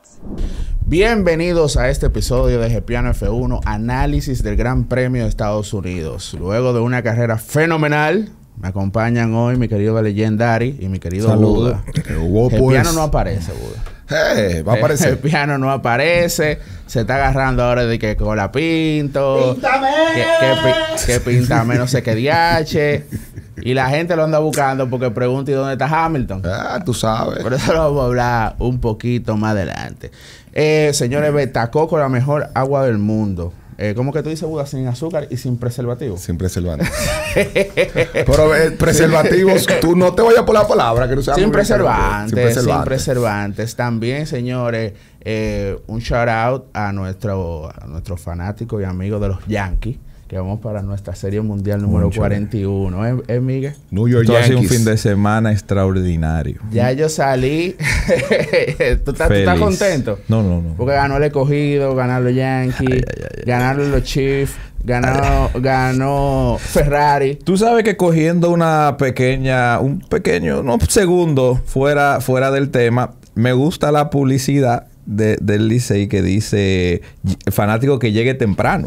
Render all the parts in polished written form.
Max. Bienvenidos a este episodio de Gepiano F1, análisis del Gran Premio de Estados Unidos. Luego de una carrera fenomenal, me acompañan hoy mi querido Legendary y mi querido Buda. Gepiano no aparece, Buda. Va a aparecer. Gepiano no aparece. Se está agarrando ahora de que Colapinto. ¡Píntame! Que píntame no sé qué diache. Y la gente lo anda buscando porque pregunta ¿y dónde está Hamilton? Ah, tú sabes. Por eso lo vamos a hablar un poquito más adelante. Señores, Betacó con la mejor agua del mundo. ¿Cómo que tú dices, Buda? Sin azúcar y sin preservativo. Sin preservativo. Pero preservativos, tú no te vayas por la palabra. Que no sea sin preservantes. Sin preservantes. También, señores, un shout out a nuestro fanático y amigo de los Yankees. Que vamos para nuestra serie mundial número 41. ¿Eh, Miguel? New York Yankees. Esto ha sido un fin de semana extraordinario. Ya yo salí. ¿Tú estás contento? No. Porque ganó el escogido, ganaron los Yankees, ganaron los Chiefs, ganó Ferrari. Tú sabes que cogiendo una pequeña, un segundo fuera del tema, me gusta la publicidad del Licey que dice fanático que llegue temprano.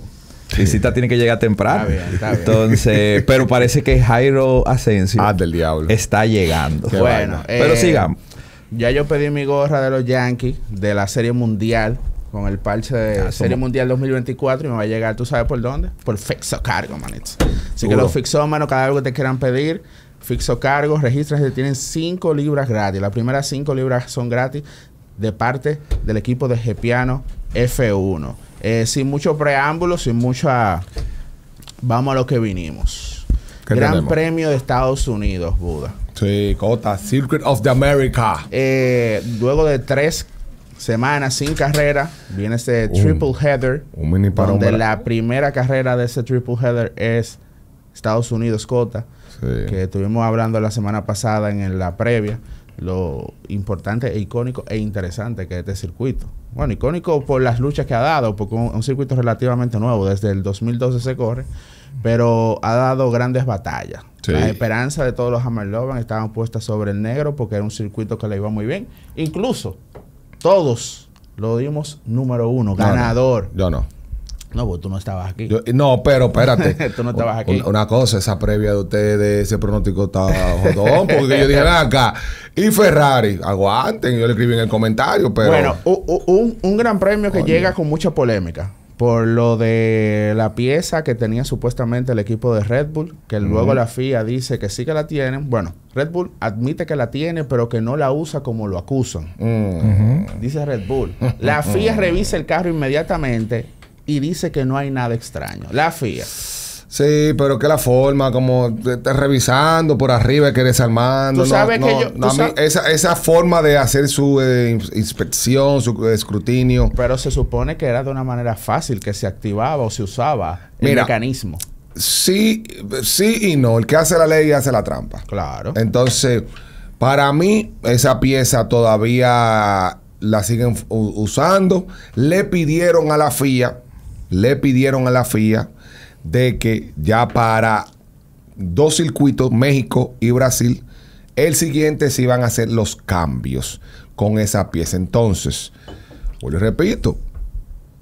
Visita tiene que llegar temprano. Está bien. Entonces, pero parece que Jairo Asensio del diablo está llegando. Qué bueno, pero sigamos. Ya yo pedí mi gorra de los Yankees de la Serie Mundial con el parche de Serie Mundial 2024 y me va a llegar, ¿tú sabes por dónde? Por Fixo Cargo, manito. Así que los fixómanos, cada vez que te quieran pedir Fixo Cargo, regístrate, tienen 5 libras gratis. Las primeras 5 libras son gratis de parte del equipo de Gepiano F1. Sin mucho preámbulo, vamos a lo que vinimos. Gran Premio de Estados Unidos, Buda. Sí, Cota, Circuit of the America. Luego de 3 semanas sin carrera, viene este triple header. Un mini parón. Donde la primera carrera de ese triple header es Estados Unidos, Cota. Sí. Que estuvimos hablando la semana pasada en la previa. Lo importante, icónico e interesante que es este circuito. Bueno, icónico por las luchas que ha dado, porque es un circuito relativamente nuevo, desde el 2012 se corre, pero ha dado grandes batallas. Sí. Las esperanzas de todos los Hammerlovan estaban puestas sobre el negro porque era un circuito que le iba muy bien. Incluso, todos lo dimos número uno, ganador. No, pues tú no estabas aquí. Pero espérate. Tú no estabas aquí. Una cosa, esa previa de ustedes, ese pronóstico estaba jodón, porque yo dije, acá, y Ferrari, aguanten, yo le escribí en el comentario, pero... Bueno, un gran premio que llega con mucha polémica, por lo de la pieza que tenía supuestamente el equipo de Red Bull, que luego la FIA dice que sí que la tienen. Bueno, Red Bull admite que la tiene, pero que no la usa como lo acusan. Dice Red Bull. La FIA revisa el carro inmediatamente y dice que no hay nada extraño. La FIA. Sí, pero que la forma, como está revisando por arriba, que desarmando. Tú sabes esa forma de hacer su inspección, su escrutinio. Pero se supone que era de una manera fácil, que se activaba o se usaba el mecanismo. Sí y no. El que hace la ley hace la trampa. Claro. Entonces, para mí, esa pieza todavía la siguen usando. Le pidieron a la FIA de que ya para 2 circuitos, México y Brasil, el siguiente se iban a hacer los cambios con esa pieza. Entonces, pues les repito,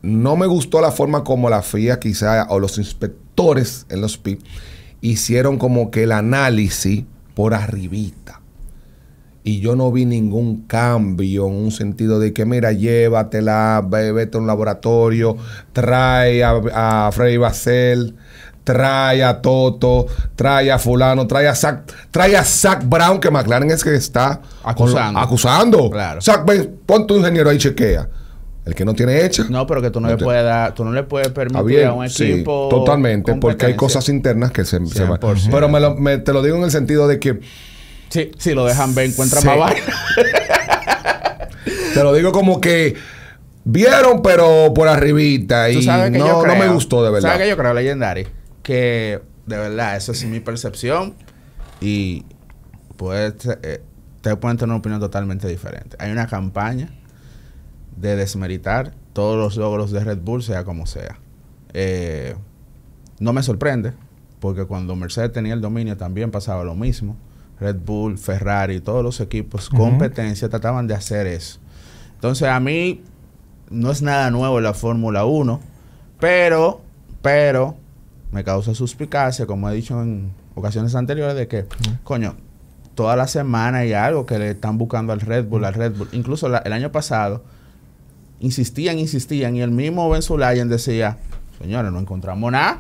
no me gustó la forma como la FIA quizá o los inspectores en los pits hicieron como que el análisis por arribita. Y yo no vi ningún cambio en un sentido de que, mira, llévatela, vete a un laboratorio, trae a Freddy Basel, trae a Toto, trae a fulano, trae a Zach Brown, que McLaren es que está acusando. Claro. Zach, ven, pon tu ingeniero ahí, chequea. El que no tiene hecha. No, pero que tú no le puedes permitir a un equipo. Sí, totalmente, porque hay cosas internas que se van. Pero te lo digo en el sentido de que sí, si lo dejan ver, encuentran más vaina. Te lo digo como que vieron, pero por arribita. Y no me gustó, de verdad. ¿Sabes que yo creo, Legendary? Que, de verdad, eso es mi percepción. Y, pues, ustedes pueden tener una opinión totalmente diferente. Hay una campaña de desmeritar todos los logros de Red Bull, sea como sea. No me sorprende, porque cuando Mercedes tenía el dominio también pasaba lo mismo. Red Bull, Ferrari, todos los equipos competencia trataban de hacer eso. Entonces, a mí no es nada nuevo en la Fórmula 1, pero me causa suspicacia, como he dicho en ocasiones anteriores, de que, coño, toda la semana hay algo que le están buscando al Red Bull. Incluso el año pasado insistían, y el mismo Ben Sulayan decía, señores, no encontramos nada.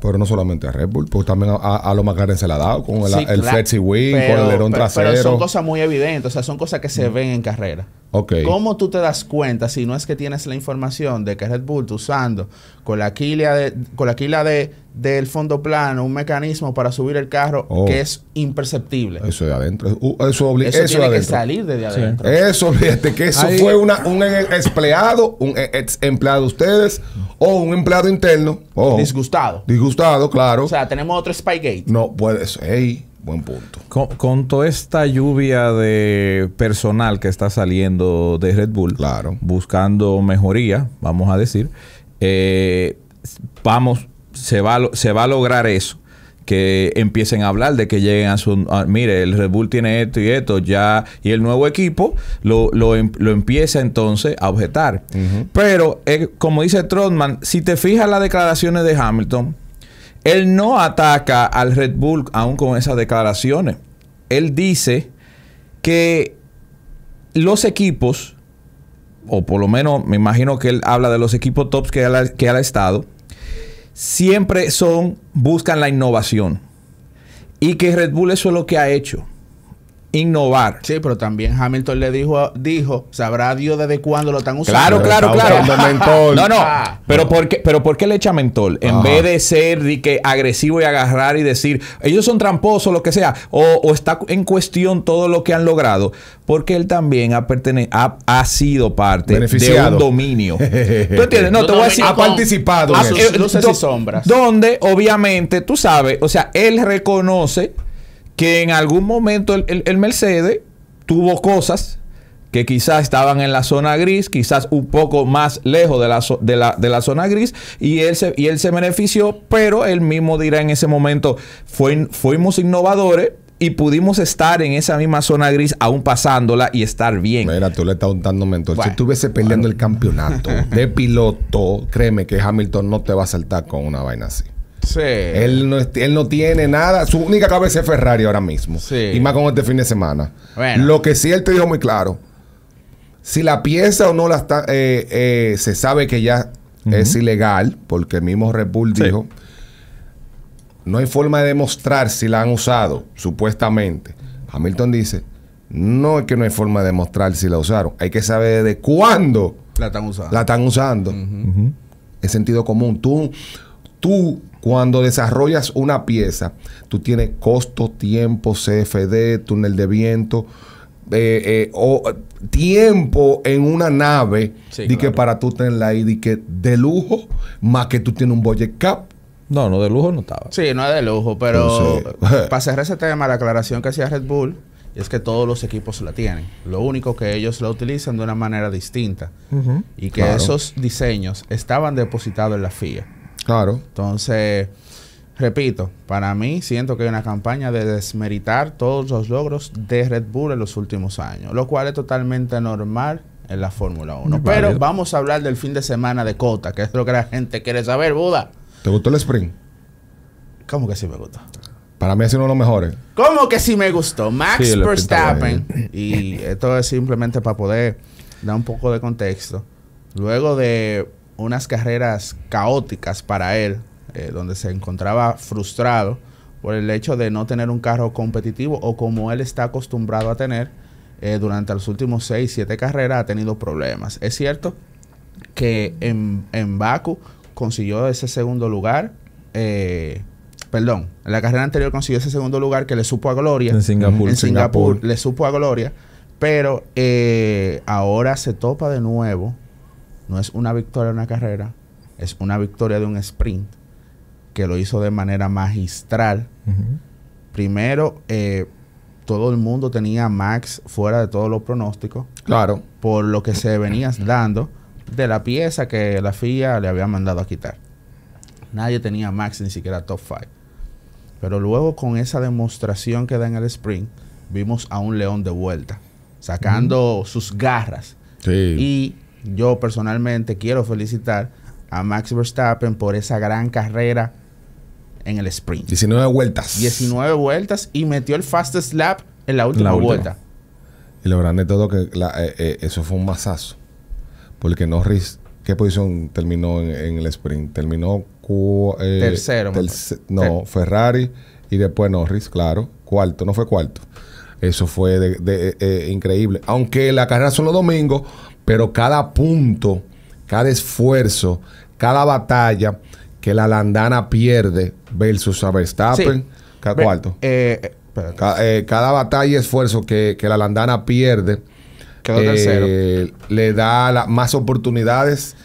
Pero no solamente a Red Bull, pues también a los McLaren se la ha dado, con el Flexi Wing, con el alerón trasero. Pero son cosas muy evidentes, o sea, son cosas que se ven en carrera. Okay. ¿Cómo tú te das cuenta si no es que tienes la información de que Red Bull está usando con la quilla del fondo plano un mecanismo para subir el carro que es imperceptible? Eso de adentro. Eso tiene que salir desde adentro. Eso, fíjate que eso fue un ex empleado de ustedes o un empleado interno. Oh. Disgustado, claro. O sea, tenemos otro Spygate. No, pues, hey. Buen punto. Con toda esta lluvia de personal que está saliendo de Red Bull, claro, buscando mejoría, vamos a decir, se va a lograr eso. Que empiecen a hablar de que lleguen a su... mire, el Red Bull tiene esto y esto ya... Y el nuevo equipo lo empieza entonces a objetar. Pero, como dice Trotman, si te fijas las declaraciones de Hamilton... Él no ataca al Red Bull aún con esas declaraciones. Él dice que los equipos, o por lo menos me imagino que él habla de los equipos tops que ha estado, siempre buscan la innovación. Y que Red Bull eso es lo que ha hecho. Innovar. Sí, pero también Hamilton le dijo, sabrá Dios desde cuándo lo están usando. Claro. Pero ¿por qué le echa mentol? En vez de ser agresivo y agarrar y decir, ellos son tramposos, lo que sea, o está en cuestión todo lo que han logrado, porque él también ha sido parte de un dominio. ¿Tú entiendes? No, te voy a decir. Ha participado en eso. Luces y sombras. Donde, obviamente, tú sabes, o sea, él reconoce que en algún momento el Mercedes tuvo cosas que quizás estaban en la zona gris, quizás un poco más lejos de la zona gris, y él se benefició, pero él mismo dirá en ese momento, fuimos innovadores y pudimos estar en esa misma zona gris aún pasándola y estar bien. Mira, tú le estás untando mentol. Bueno, si estuviese peleando el campeonato de piloto, créeme que Hamilton no te va a saltar con una vaina así. Sí. Él no tiene nada. Su única cabeza es Ferrari ahora mismo. Sí. Y más con este fin de semana. Bueno. Lo que sí él te dijo muy claro. Si la pieza o no la está... se sabe que ya es ilegal. Porque el mismo Red Bull dijo... No hay forma de demostrar si la han usado. Supuestamente. Hamilton dice... No es que no hay forma de demostrar si la usaron. Hay que saber de cuándo... La están usando. Es sentido común. Tú cuando desarrollas una pieza, tú tienes costo, tiempo, CFD, túnel de viento, o tiempo en una nave, que para tú tenerla ahí, que de lujo, más que tú tienes un budget cap. No, de lujo no estaba. Sí, no es de lujo, pero entonces, para cerrar ese tema, la aclaración que hacía Red Bull es que todos los equipos la tienen. Lo único que ellos la utilizan de una manera distinta. Y que esos diseños estaban depositados en la FIA. Claro. Entonces, repito, para mí siento que hay una campaña de desmeritar todos los logros de Red Bull en los últimos años, lo cual es totalmente normal en la Fórmula 1. Pero vamos a hablar del fin de semana de Cota, que es lo que la gente quiere saber, Buda. ¿Te gustó el sprint? ¿Cómo que sí me gustó? Para mí ha sido uno de los mejores. ¿Cómo que sí me gustó? Max Verstappen. Y esto es simplemente para poder dar un poco de contexto. Luego de unas carreras caóticas para él, donde se encontraba frustrado por el hecho de no tener un carro competitivo o como él está acostumbrado a tener, durante los últimos 6-7 carreras ha tenido problemas. Es cierto que en Baku consiguió ese segundo lugar, perdón, en la carrera anterior consiguió ese segundo lugar que le supo a gloria. En Singapur le supo a gloria, pero ahora se topa de nuevo. No es una victoria de una carrera, es una victoria de un sprint que lo hizo de manera magistral. Primero, todo el mundo tenía a Max fuera de todos los pronósticos. Claro. Por lo que se venía dando de la pieza que la FIA le había mandado a quitar. Nadie tenía a Max ni siquiera top 5. Pero luego, con esa demostración que da en el sprint, vimos a un león de vuelta. sacando sus garras. Sí. Y yo personalmente quiero felicitar a Max Verstappen por esa gran carrera en el sprint. 19 vueltas. 19 vueltas y metió el fastest lap en la última vuelta. Y lo grande de todo que eso fue un masazo. Porque Norris, ¿qué posición terminó en el sprint? Terminó tercero. Ferrari y después Norris, claro. Cuarto, no fue cuarto. Eso fue increíble. Aunque la carrera son los domingos, pero cada punto, cada esfuerzo, cada batalla que la Landana pierde versus a Verstappen, cada cuarto. Cada batalla y esfuerzo que la Landana pierde le da más oportunidades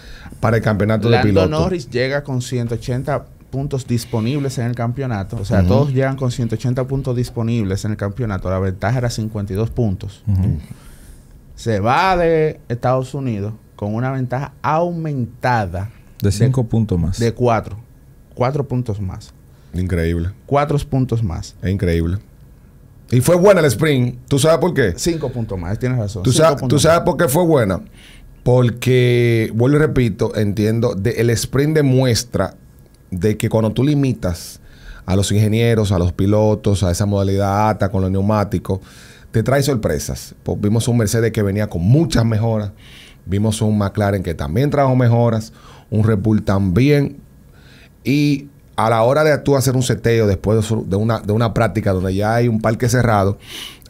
para el campeonato de pilotos. Lando Norris llega con 180 puntos disponibles en el campeonato. O sea, todos llegan con 180 puntos disponibles en el campeonato. La ventaja era 52 puntos. Se va de Estados Unidos con una ventaja aumentada. De 5 puntos más. De 4. 4 puntos más. Increíble. 4 puntos más. Es increíble. Y fue buena el sprint. ¿Tú sabes por qué? 5 puntos más. Tienes razón. ¿Tú sabes por qué fue buena? Porque, vuelvo y repito, entiendo, el sprint demuestra de que cuando tú limitas a los ingenieros, a los pilotos, a esa modalidad ATA con los neumáticos, te trae sorpresas. Pues vimos un Mercedes que venía con muchas mejoras. Vimos un McLaren que también trajo mejoras. Un Red Bull también. Y a la hora de tú hacer un seteo después de una práctica donde ya hay un parque cerrado,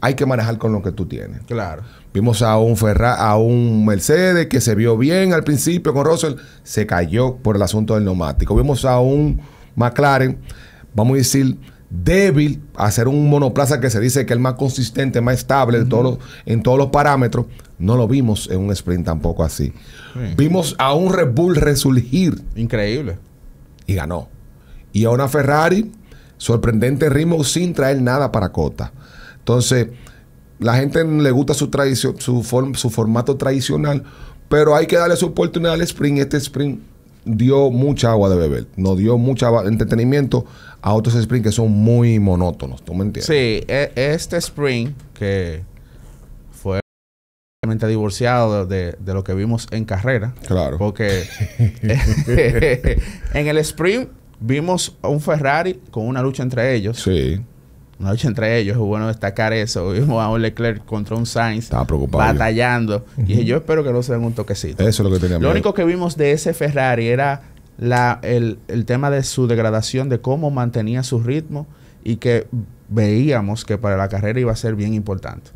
hay que manejar con lo que tú tienes. Claro. Vimos a un Mercedes que se vio bien al principio con Russell. Se cayó por el asunto del neumático. Vimos a un McLaren, vamos a decir, débil. Hacer un monoplaza que se dice que es el más consistente, más estable en todos los parámetros. No lo vimos en un sprint tampoco así. Sí. Vimos a un Red Bull resurgir. Increíble. Y ganó. Y a una Ferrari, sorprendente ritmo sin traer nada para Cota. Entonces, la gente le gusta su formato tradicional, pero hay que darle su oportunidad al sprint. Este sprint dio mucha agua de beber. Nos dio mucho entretenimiento a otros sprints que son muy monótonos. ¿Tú me entiendes? Sí, este sprint que fue realmente divorciado de lo que vimos en carrera. Claro. Porque en el sprint vimos a un Ferrari con una lucha entre ellos. Sí. Una lucha entre ellos. Es bueno destacar eso. Vimos a un Leclerc contra un Sainz. Estaba preocupado. Batallando. Y dije, yo espero que no se den un toquecito. Eso es lo que teníamos. Lo único que vimos de ese Ferrari era el tema de su degradación, de cómo mantenía su ritmo y que veíamos que para la carrera iba a ser bien importante.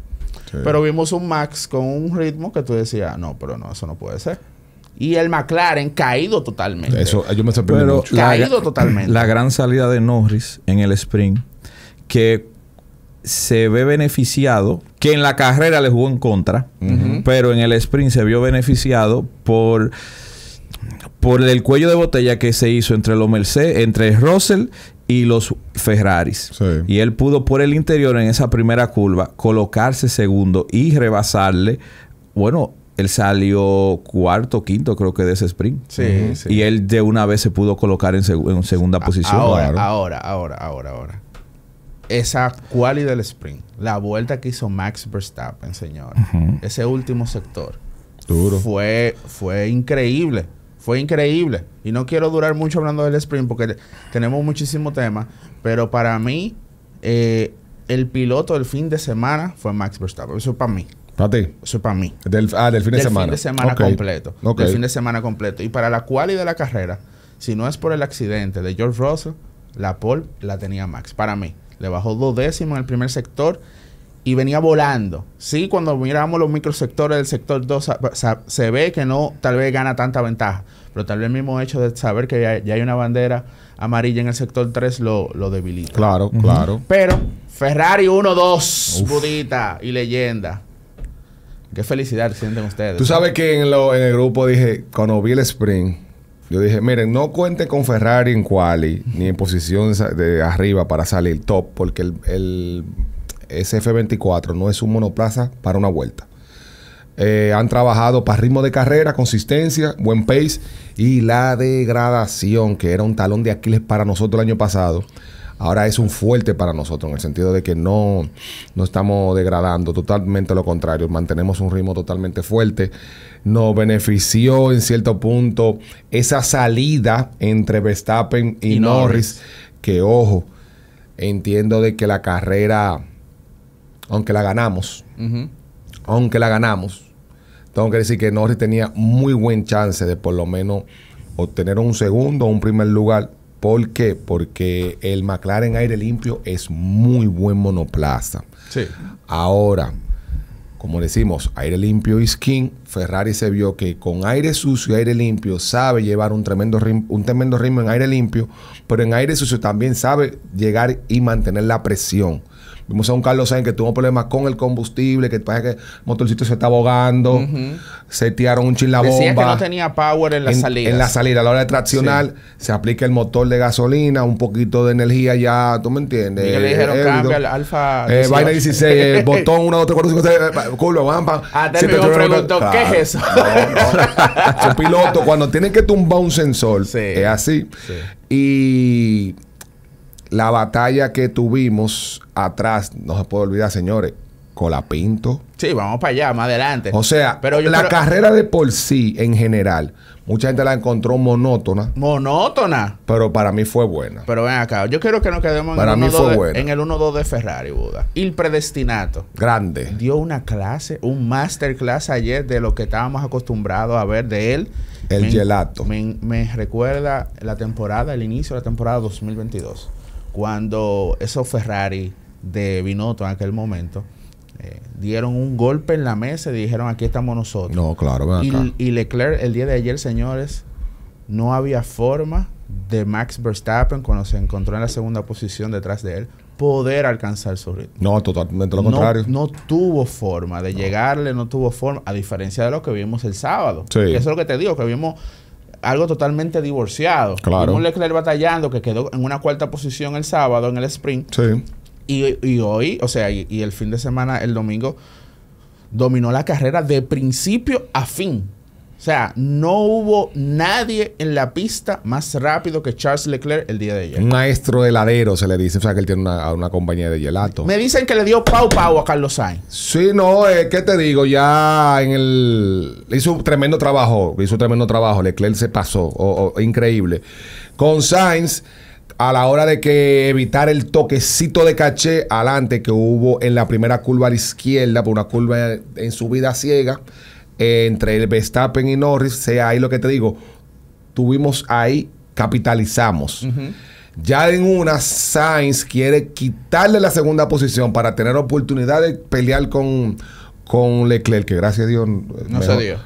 Sí. Pero vimos un Max con un ritmo que tú decías, no, pero no, eso no puede ser. Y el McLaren caído totalmente. Eso, yo me sorprendí mucho. Caído totalmente. La gran salida de Norris en el sprint, que se ve beneficiado, que en la carrera le jugó en contra, pero en el sprint se vio beneficiado por el cuello de botella que se hizo entre los Mercedes, entre Russell y los Ferraris. Sí. Y él pudo por el interior en esa primera curva colocarse segundo y rebasarle, bueno. Él salió cuarto, quinto, creo que de ese sprint. Sí, sí. Y él de una vez se pudo colocar en segunda posición. Ahora, claro. ahora. Esa quali del sprint. La vuelta que hizo Max Verstappen, señor. Ese último sector. Duro. Fue increíble. Fue increíble. Y no quiero durar mucho hablando del sprint porque tenemos muchísimo tema. Pero para mí, el piloto del fin de semana fue Max Verstappen. Eso es para mí. ¿Para ti? Eso es para mí. Del fin de semana. Del fin de semana completo. Del fin de semana completo. Y para la quali de la carrera, si no es por el accidente de George Russell, la pole la tenía Max. Para mí. Le bajó 2 décimas en el primer sector y venía volando. Sí, cuando miramos los microsectores del sector 2, se ve que no, tal vez gana tanta ventaja. Pero tal vez el mismo hecho de saber que ya hay una bandera amarilla en el sector 3 lo debilita. Claro, claro. Pero Ferrari 1-2, Budita y leyenda. Qué felicidad sienten ustedes. Tú sabes que en el grupo dije, cuando vi el sprint, yo dije, miren, no cuente con Ferrari en quali, ni en posición de arriba para salir top, porque el SF24 no es un monoplaza para una vuelta. Han trabajado para ritmo de carrera, consistencia, buen pace, y la degradación, que era un talón de Aquiles para nosotros el año pasado, ahora es un fuerte para nosotros, en el sentido de que no estamos degradando, totalmente lo contrario, mantenemos un ritmo totalmente fuerte. Nos benefició en cierto punto esa salida entre Verstappen y Norris, que ojo, entiendo de que la carrera, aunque la ganamos, tengo que decir que Norris tenía muy buen chance de por lo menos obtener un segundo o un primer lugar. ¿Por qué? Porque el McLaren aire limpio es muy buen monoplaza. Sí. Ahora, como decimos, aire limpio is king. Ferrari se vio que con aire sucio y aire limpio sabe llevar un tremendo ritmo en aire limpio, pero en aire sucio también sabe llegar y mantener la presión. Vimos a un Carlos Sainz que tuvo problemas con el combustible, que parece que el motorcito se está ahogando, se tiraron un chin la bomba. Decía que no tenía power en la salida. En la salida, a la hora de traccionar, se aplica el motor de gasolina, un poquito de energía ya, ¿tú me entiendes? Y le dijeron cambia al Alfa 16. Vaina 16, botón 1, 2, 3, 4, 5, 6, curva, bamba. Ah, te preguntó, ¿qué es eso? No. El piloto, cuando tienen que tumbar un sensor, es así. Y la batalla que tuvimos atrás, no se puede olvidar, señores, Colapinto. Sí, vamos para allá, más adelante. O sea, pero la carrera de por sí, en general, mucha gente la encontró monótona. ¿Monótona? Pero para mí fue buena. Pero ven acá, yo quiero que nos quedemos en el 1-2 de Ferrari, Buda. Y el predestinato. Grande. Dio una clase, un masterclass ayer de lo que estábamos acostumbrados a ver de él. El gelato. Me recuerda la temporada, el inicio de la temporada 2022. Cuando esos Ferrari de Binotto en aquel momento dieron un golpe en la mesa y dijeron aquí estamos nosotros. No, claro, ven acá. Y Leclerc el día de ayer, señores, no había forma de Max Verstappen, cuando se encontró en la segunda posición detrás de él, poder alcanzar su ritmo. No, totalmente lo contrario. No tuvo forma de llegarle, no tuvo forma, a diferencia de lo que vimos el sábado. Sí. Eso es lo que te digo, que vimos algo totalmente divorciado. Claro. Un Leclerc batallando que quedó en una cuarta posición el sábado en el sprint. Sí. Y hoy, o sea, y el fin de semana, el domingo, dominó la carrera de principio a fin. O sea, no hubo nadie en la pista más rápido que Charles Leclerc el día de ayer. Maestro heladero se le dice. O sea, que él tiene una compañía de gelato. Me dicen que le dio pau a Carlos Sainz. Sí, no, ¿qué te digo? Ya en el... hizo un tremendo trabajo. Leclerc se pasó. Increíble. Con Sainz, a la hora de que evitar el toquecito de caché adelante que hubo en la primera curva a la izquierda, por una curva en subida ciega, entre el Verstappen y Norris, sea ahí lo que te digo, tuvimos ahí, capitalizamos. Ya en una, Sainz quiere quitarle la segunda posición para tener oportunidad de pelear con Leclerc, que gracias a Dios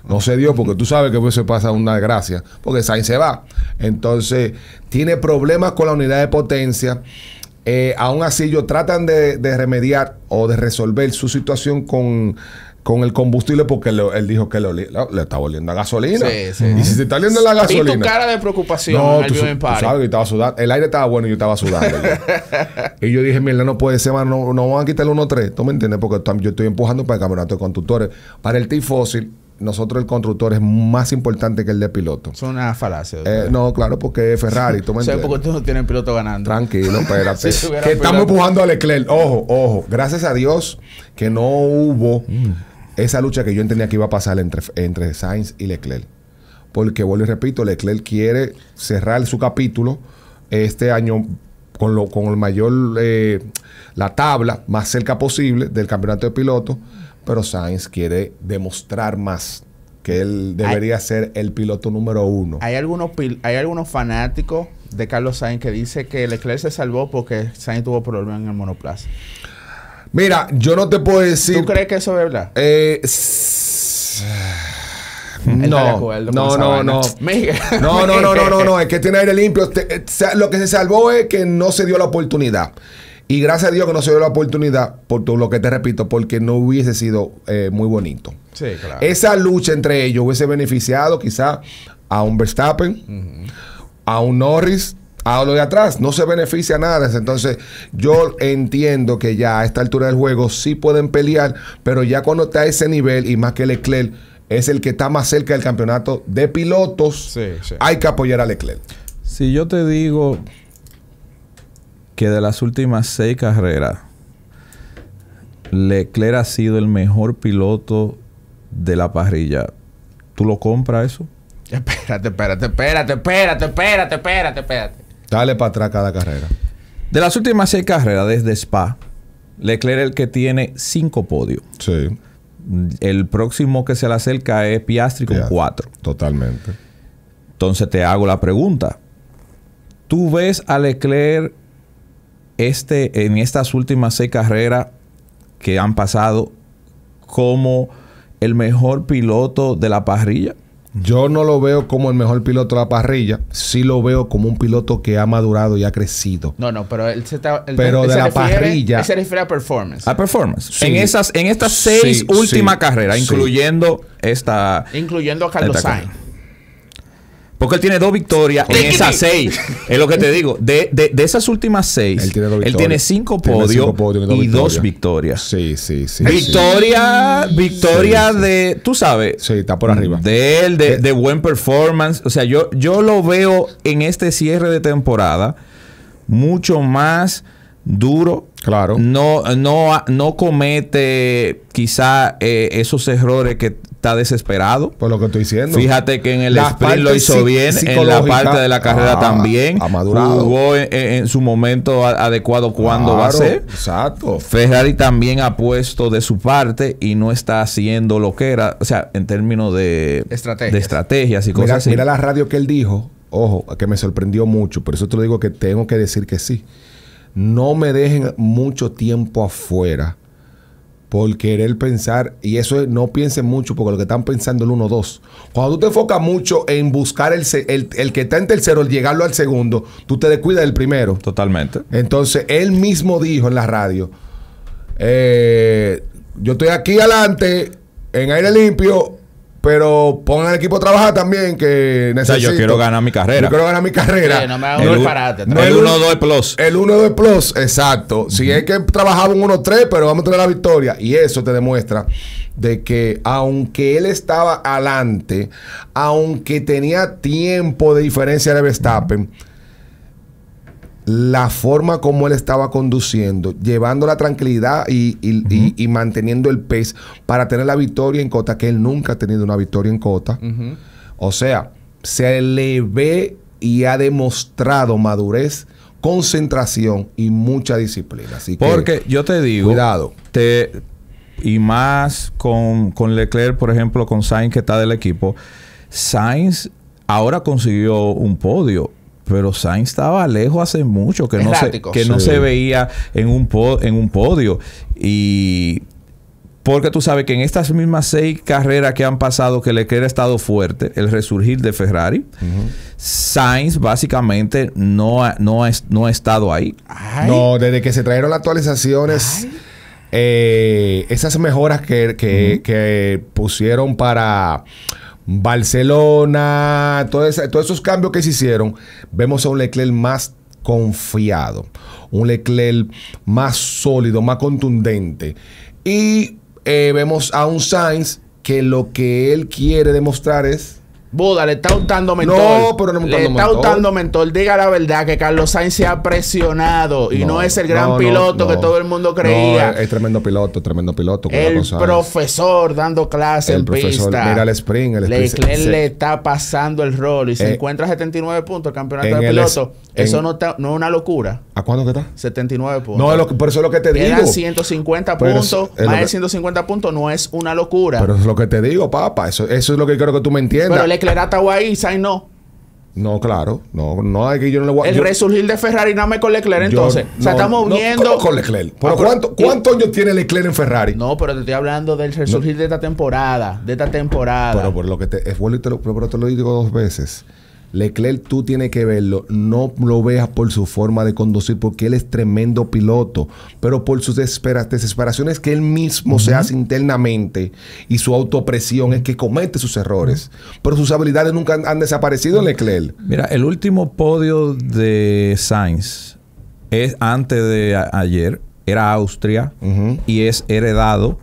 no se dio, porque tú sabes que se pasa una desgracia, porque Sainz se va. Entonces, tiene problemas con la unidad de potencia. Aún así, ellos tratan de remediar o de resolver su situación con el combustible, porque él dijo que le está volviendo a gasolina. Sí, sí. Y si se está oliendo la gasolina... Y tu cara de preocupación. No, tú sabes que estaba sudando. El aire estaba bueno y yo estaba sudando. Y yo dije, mira, no puede ser, man, no van a quitarle 1-3. ¿Tú me entiendes? Porque yo estoy empujando para el campeonato de constructores. Para el T-Fósil, nosotros el constructor es más importante que el de piloto. Son una falacia. No, claro, porque es Ferrari. ¿Tú me entiendes? Porque ustedes no tienen piloto ganando. Tranquilo, espérate. Si que estamos empujando a Leclerc. Ojo. Gracias a Dios que no hubo... esa lucha que yo entendía que iba a pasar entre Sainz y Leclerc. Porque, vuelvo y repito, Leclerc quiere cerrar su capítulo este año con el mayor... la tabla más cerca posible del campeonato de pilotos. Pero Sainz quiere demostrar más que él debería ser el piloto número 1. Hay algunos fanáticos de Carlos Sainz que dicen que Leclerc se salvó porque Sainz tuvo problemas en el monoplaza. Mira, yo no te puedo decir... ¿Tú crees que eso es verdad? No, es que tiene aire limpio. Lo que se salvó es que no se dio la oportunidad. Y gracias a Dios que no se dio la oportunidad, por todo lo que te repito, porque no hubiese sido muy bonito. Sí, claro. Esa lucha entre ellos hubiese beneficiado quizá a un Verstappen, a un Norris... A lo de atrás, no se beneficia nada. Entonces, yo entiendo que ya a esta altura del juego sí pueden pelear, pero ya cuando está a ese nivel, y más que Leclerc es el que está más cerca del campeonato de pilotos, hay que apoyar a Leclerc. Si yo te digo que de las últimas 6 carreras, Leclerc ha sido el mejor piloto de la parrilla. ¿Tú lo compras eso? Espérate. Dale para atrás cada carrera. De las últimas 6 carreras, desde Spa, Leclerc es el que tiene 5 podios. Sí. El próximo que se le acerca es Piastri con 4. Totalmente. Entonces te hago la pregunta. ¿Tú ves a Leclerc en estas últimas 6 carreras que han pasado como el mejor piloto de la parrilla? Yo no lo veo como el mejor piloto de la parrilla. Sí lo veo como un piloto que ha madurado y ha crecido. No, pero él se está... Pero de la parrilla... Él se refiere a performance. A performance. Sí. En estas 6 últimas carreras, incluyendo esta... Incluyendo a Carlos Sainz. Porque él tiene 2 victorias en esas 6. Es lo que te digo. De esas últimas 6, él tiene 5 podios y 2 victorias. Sí. Victoria de... Tú sabes. Sí, está por arriba. De él, de buen performance. O sea, yo lo veo en este cierre de temporada mucho más duro. Claro. No comete quizá esos errores que... Está desesperado. Por lo que estoy diciendo. Fíjate que en el sprint lo hizo bien. En la parte de la carrera también. Ha madurado. Jugó en su momento adecuado cuando va a ser. Exacto. Ferrari también ha puesto de su parte y no está haciendo lo que era. O sea, en términos de estrategias y cosas así. Mira la radio que él dijo. Ojo, que me sorprendió mucho. Por eso te lo digo que tengo que decir que sí. No me dejen mucho tiempo afuera por querer pensar, y eso es, no piensen mucho, porque lo que están pensando es el 1-2. Cuando tú te enfocas mucho en buscar el que está en tercero, el llegarlo al segundo, tú te descuidas del primero. Totalmente. Entonces, él mismo dijo en la radio, yo estoy aquí adelante, en aire limpio, pero pongan al equipo a trabajar también, que necesito. O sea, yo quiero ganar mi carrera. Yo quiero ganar mi carrera. Sí, no me hagan un disparate. No, el 1-2 plus. El 1-2 plus, exacto. Uh-huh. Si es que trabajaba un 1-3, pero vamos a tener la victoria. Y eso te demuestra de que aunque él estaba adelante, aunque tenía tiempo de diferencia de Verstappen, la forma como él estaba conduciendo, llevando la tranquilidad y manteniendo el pace para tener la victoria en Cota, que él nunca ha tenido una victoria en Cota. O sea, se le ve y ha demostrado madurez, concentración y mucha disciplina. Así porque que, yo te digo, cuidado. Y más con Leclerc, por ejemplo, con Sainz, que está del equipo. Sainz ahora consiguió un podio. Pero Sainz estaba lejos hace mucho, que no se veía en un podio. Y porque tú sabes que en estas mismas 6 carreras que han pasado, que Leclerc ha estado fuerte, el resurgir de Ferrari, Sainz básicamente no ha estado ahí. Ay. No, desde que se trajeron las actualizaciones, esas mejoras que pusieron para... Barcelona, todos esos cambios que se hicieron, vemos a un Leclerc más confiado, un Leclerc más sólido, más contundente. Y vemos a un Sainz que lo que él quiere demostrar es... Buda, le está untando mentol. No, pero no me está untando mentol. Diga la verdad que Carlos Sainz se ha presionado y no es el gran piloto que todo el mundo creía. No, es tremendo piloto, El profesor dando clases en pista. Mira el sprint. Leclerc le está pasando el rol y se encuentra a 79 puntos el campeonato de piloto. Eso no es una locura. ¿A cuándo que está? 79 puntos. No, por eso es lo que te digo. Quedan 150 puntos. Más de 150 puntos no es una locura. Pero es lo que te digo, papá. Eso es lo que quiero que tú me entiendas. Pero Leclerc estaba ahí, Sainz no. No, claro. No, aquí yo no le voy a... El resurgir de Ferrari nada más con Leclerc, entonces. O sea, estamos viendo... con Leclerc. ¿Pero cuántos años tiene Leclerc en Ferrari? No, pero te estoy hablando del resurgir de esta temporada. Pero por lo que te lo digo 2 veces. Leclerc, tú tienes que verlo. No lo veas por su forma de conducir, porque él es tremendo piloto. Pero por sus desesperaciones que él mismo se hace internamente y su autopresión es que comete sus errores. Pero sus habilidades nunca han desaparecido en Leclerc. Mira, el último podio de Sainz es antes de ayer. Era Austria y es heredado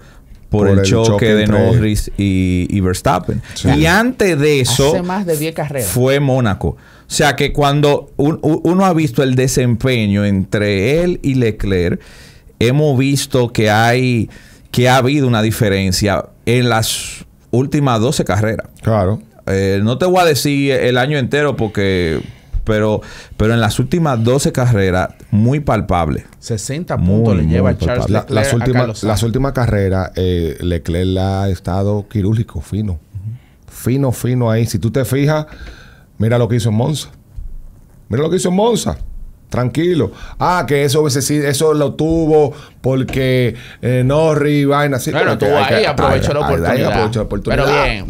por el choque de Norris y Verstappen. Sí. Y antes de eso, hace más de 10 carreras. Fue Mónaco. O sea que cuando uno ha visto el desempeño entre él y Leclerc, hemos visto que ha habido una diferencia en las últimas 12 carreras. Claro. No te voy a decir el año entero porque... Pero en las últimas 12 carreras, muy palpable. 60 puntos le lleva Charles Leclerc. Las últimas carreras, Leclerc ha estado quirúrgico, fino. Fino, fino ahí. Si tú te fijas, mira lo que hizo en Monza. Mira lo que hizo en Monza. Tranquilo. Ah, que eso lo tuvo porque Norris, vaina. Sí, pero tú ahí aprovechó la oportunidad. Pero bien.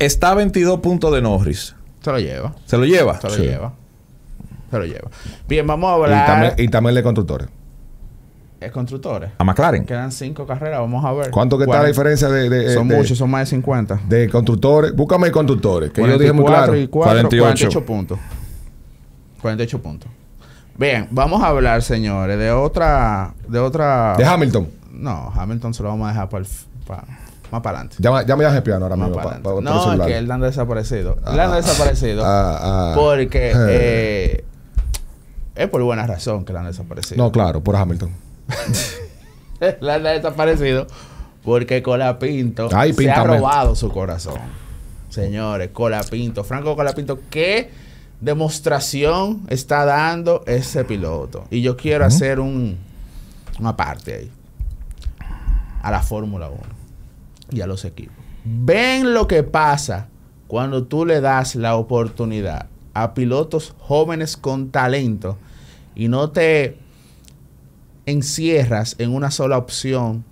Está a 22 puntos de Norris. Se lo lleva. ¿Se lo lleva? Se lo lleva. Se lo lleva. Bien, vamos a hablar... Y también de constructores. ¿Es constructores? A McLaren. Quedan 5 carreras. Vamos a ver. ¿Cuánto que está la diferencia de son muchos. Son más de 50. De constructores. Búscame constructores. Que yo dije muy claro. 48 puntos. 48 puntos. Bien. Vamos a hablar, señores, de otra... ¿De Hamilton? No. Hamilton se lo vamos a dejar para el... Más para adelante. Ya me das piano ahora mismo. No, es que él anda desaparecido. Él anda desaparecido. Porque es por buena razón que él anda desaparecido. No, claro, por Hamilton. Él anda desaparecido porque Colapinto se ha robado su corazón. Señores, Colapinto, Franco Colapinto, qué demostración está dando ese piloto. Y yo quiero hacer una parte ahí. A la Fórmula 1. Y a los equipos. Ven lo que pasa cuando tú le das la oportunidad a pilotos jóvenes con talento y no te encierras en una sola opción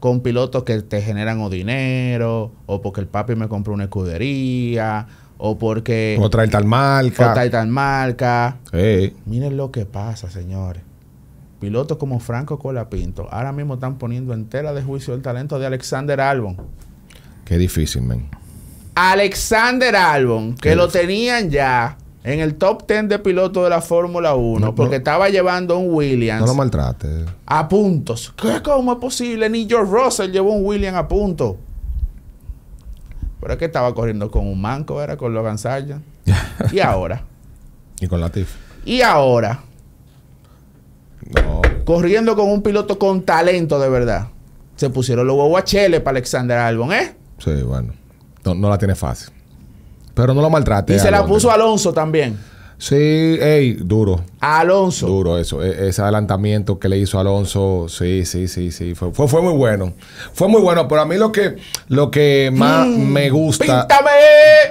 con pilotos que te generan o dinero, o porque el papi me compró una escudería, o porque... O trae tal marca. O trae tal marca. Hey. Miren lo que pasa, señores. Pilotos como Franco Colapinto ahora mismo están poniendo en tela de juicio el talento de Alexander Albon. Qué difícil, man. Alexander Albon, que lo tenían ya en el top 10 de pilotos de la Fórmula 1, porque estaba llevando un Williams. No lo maltrates. A puntos. ¿Cómo es posible? Ni George Russell llevó un Williams a puntos. Pero es que estaba corriendo con un manco, era con Logan Sargeant. Y ahora. Y con Latifi. Y ahora. No. Corriendo con un piloto con talento de verdad. Se pusieron los huevos a chele para Alexander Albon, ¿eh? Sí, bueno. No la tiene fácil. Pero no lo maltrate. Y se la puso Alonso también. Sí, ey, duro. Alonso. Duro eso. Ese adelantamiento que le hizo Alonso. Sí, sí, sí, sí. Fue muy bueno. Fue muy bueno. Pero a mí lo que más me gusta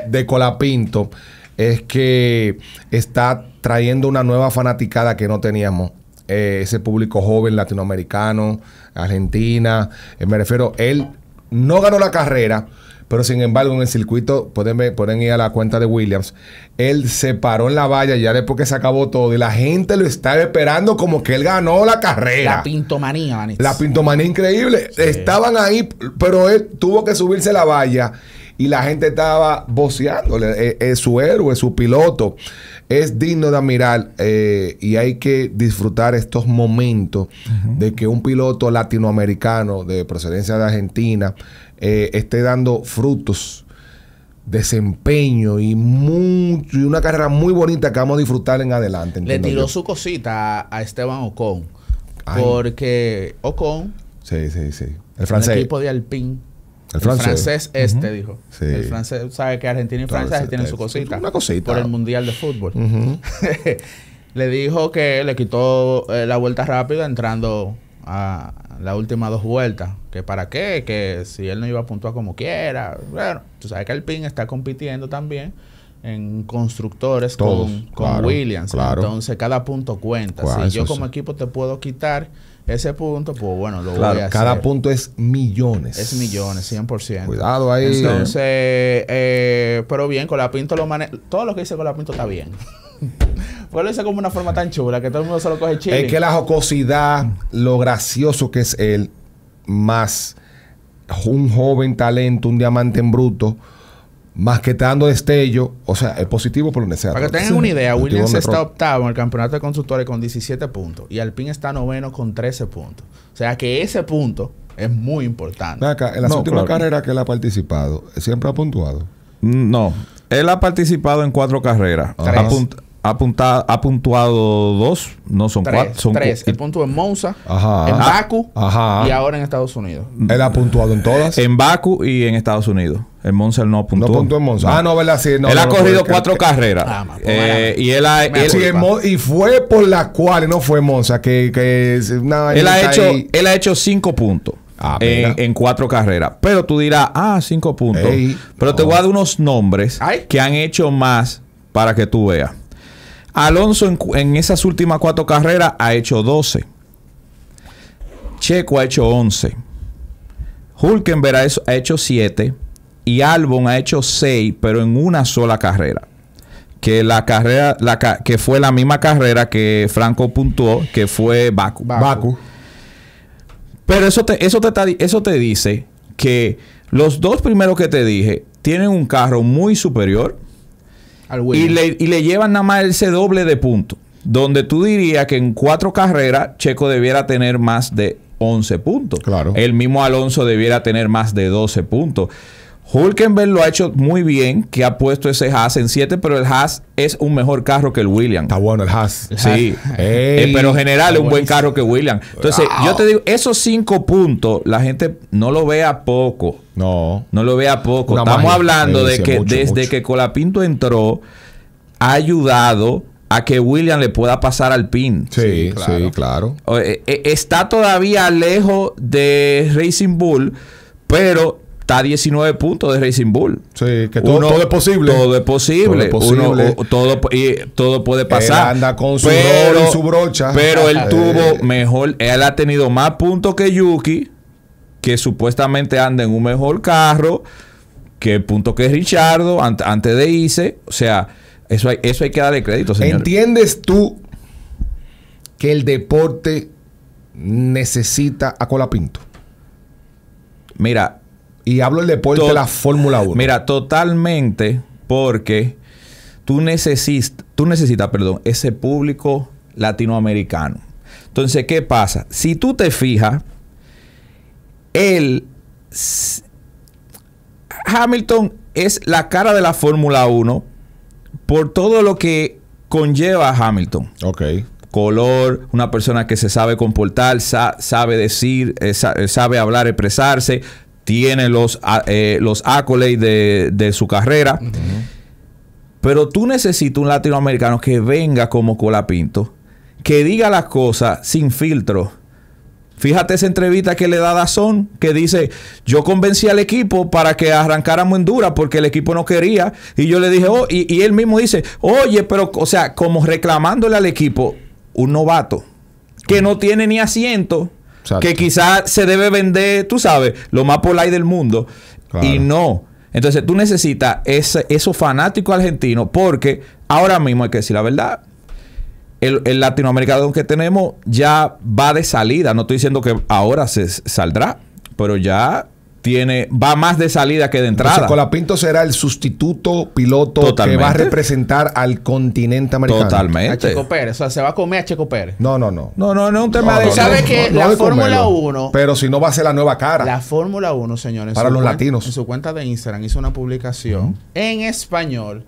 de Colapinto es que está trayendo una nueva fanaticada que no teníamos. Ese público joven latinoamericano, Argentina, me refiero, él no ganó la carrera, pero sin embargo en el circuito pueden ir a la cuenta de Williams, él se paró en la valla ya después que se acabó todo y la gente lo estaba esperando como que él ganó la carrera. La pintomanía, Vanessa. La pintomanía increíble, sí. Estaban ahí, pero él tuvo que subirse la valla y la gente estaba voceándole. Es su héroe, su piloto. Es digno de admirar y hay que disfrutar estos momentos de que un piloto latinoamericano de procedencia de Argentina esté dando frutos, desempeño y una carrera muy bonita que vamos a disfrutar en adelante. Le tiró su cosita a Esteban Ocon. Ay. Porque Ocon, sí. El francés. El equipo de Alpine. El francés dijo. Sí. El francés sabe que Argentina y Francia tienen su cosita. Una cosita. Por el Mundial de Fútbol. Le dijo que le quitó la vuelta rápida entrando a las últimas 2 vueltas. ¿Que para qué? Que si él no iba a puntuar como quiera. Bueno, tú sabes que Alpine está compitiendo también en constructores con Williams. Claro. Entonces, cada punto cuenta. Claro, si yo como equipo te puedo quitar... Ese punto, pues bueno, lo voy a hacer. Cada punto es millones. Es millones, 100%. Cuidado ahí. Entonces, pero bien, Colapinto lo maneja. Todo lo que dice Colapinto está bien. Pues lo dice como una forma tan chula que todo el mundo se lo coge chido. Es que la jocosidad, lo gracioso que es él, más un joven talento, un diamante en bruto, más que está dando destello, o sea, es positivo por donde sea. Para que tengan una idea, Williams está octavo en el campeonato de constructores con 17 puntos y Alpine está noveno con 13 puntos. O sea, que ese punto Es muy importante. Acá, en las últimas carreras que él ha participado, ¿siempre ha puntuado? No. Él ha participado en 4 carreras. Ha puntuado 2. No son 4. Son 3. Él puntuó en Monza, en Baku y ahora en Estados Unidos. ¿Él ha puntuado en todas? En Baku y en Estados Unidos. En Monza él no puntuó. No puntuó en Monza. Ah, no, ¿verdad? Sí, no, él ha corrido 4 carreras. Y él ha... y fue por las cuales no fue Monza. Él ha hecho 5 puntos. Ah, en 4 carreras. Pero tú dirás, 5 puntos. Pero te voy a dar unos nombres que han hecho más para que tú veas. Alonso en esas últimas 4 carreras ha hecho 12. Checo ha hecho 11. Hülkenberg ha hecho 7. Y Albon ha hecho 6, pero en una sola carrera. Que fue la misma carrera que Franco puntuó, que fue Baku. Pero eso te dice que los 2 primeros que te dije tienen un carro muy superior y le llevan nada más ese doble de puntos. Donde tú dirías que en 4 carreras Checo debiera tener más de 11 puntos. Claro. El mismo Alonso debiera tener más de 12 puntos. Hülkenberg lo ha hecho muy bien, que ha puesto ese Haas en 7, pero el Haas es un mejor carro que el Williams. Está bueno el Haas. Sí. Pero en general es un buen carro que Williams. Entonces, yo te digo, esos 5 puntos, la gente no lo vea poco. No. No lo vea poco. Estamos hablando de que desde que Colapinto entró, ha ayudado a que Williams le pueda pasar al pin. Sí, sí, claro. Está todavía lejos de Racing Bull, pero... está a 19 puntos de Racing Bull. Sí, que todo es posible. Todo es posible. Todo puede pasar. Él anda con su rol y su brocha. Pero él tuvo mejor... Él ha tenido más puntos que Yuki, que supuestamente anda en un mejor carro, que el punto que Richardo, antes de irse. O sea, eso hay que darle crédito, señor. ¿Entiendes tú que el deporte necesita a Colapinto? Mira... Y hablo del deporte de la Fórmula 1. Mira, totalmente, porque tú necesitas ese público latinoamericano. Entonces, ¿qué pasa? Si tú te fijas, Hamilton es la cara de la Fórmula 1 por todo lo que conlleva a Hamilton. Ok. Color, una persona que se sabe comportar, sabe decir, sabe hablar, expresarse... Tiene los accolades de su carrera. Uh-huh. Pero tú necesitas un latinoamericano que venga como Colapinto, que diga las cosas sin filtro. Fíjate esa entrevista que le da Dazón, que dice, yo convencí al equipo para que arrancáramos en Dura porque el equipo no quería. Y yo le dije, y él mismo dice, oye, pero, o sea, como reclamándole al equipo, un novato que no tiene ni asiento. Exacto. Que quizás se debe vender, tú sabes, lo más polite del mundo. Claro. Y no. Entonces tú necesitas esos fanáticos argentinos porque ahora mismo hay que decir la verdad. El latinoamericano que tenemos ya va de salida. No estoy diciendo que ahora se saldrá, pero ya va más de salida que de entrada. Entonces, Colapinto será el sustituto piloto que va a representar al continente americano. Totalmente. A Checo Pérez. O sea, se va a comer a Checo Pérez. No es un tema de... ¿Sabes que la Fórmula 1... Pero si no va a ser la nueva cara. La Fórmula 1, señores. Para los latinos. En su cuenta de Instagram hizo una publicación en español.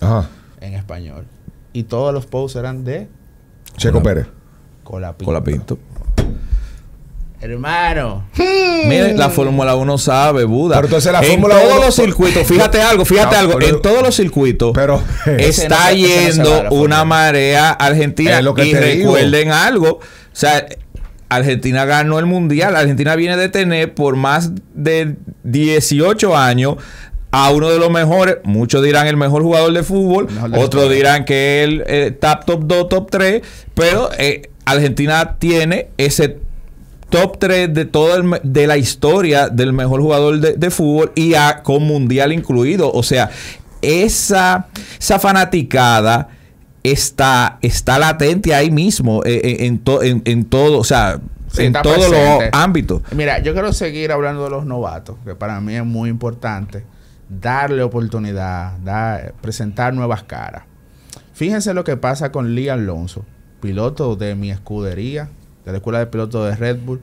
Ajá. En español. Y todos los posts eran de... Checo Pérez. Colapinto. Hermano. Miren, la Fórmula 1 sabe, Buda. Pero entonces la Fórmula 1... En todos los circuitos, fíjate algo. En todos los circuitos está yendo una marea argentina. Y recuerden algo. O sea, Argentina ganó el Mundial. Argentina viene de tener por más de 18 años... a uno de los mejores, muchos dirán el mejor jugador de fútbol, otros dirán que él top 2, top 3, pero Argentina tiene ese top 3 de toda la historia del mejor jugador de fútbol y con Mundial incluido. O sea, esa fanaticada está latente ahí mismo en todo, o sea, en todos los ámbitos. Mira, yo quiero seguir hablando de los novatos, que para mí es muy importante. Darle oportunidad, presentar nuevas caras. Fíjense lo que pasa con Liam Lawson, piloto de mi escudería, de la escuela de pilotos de Red Bull.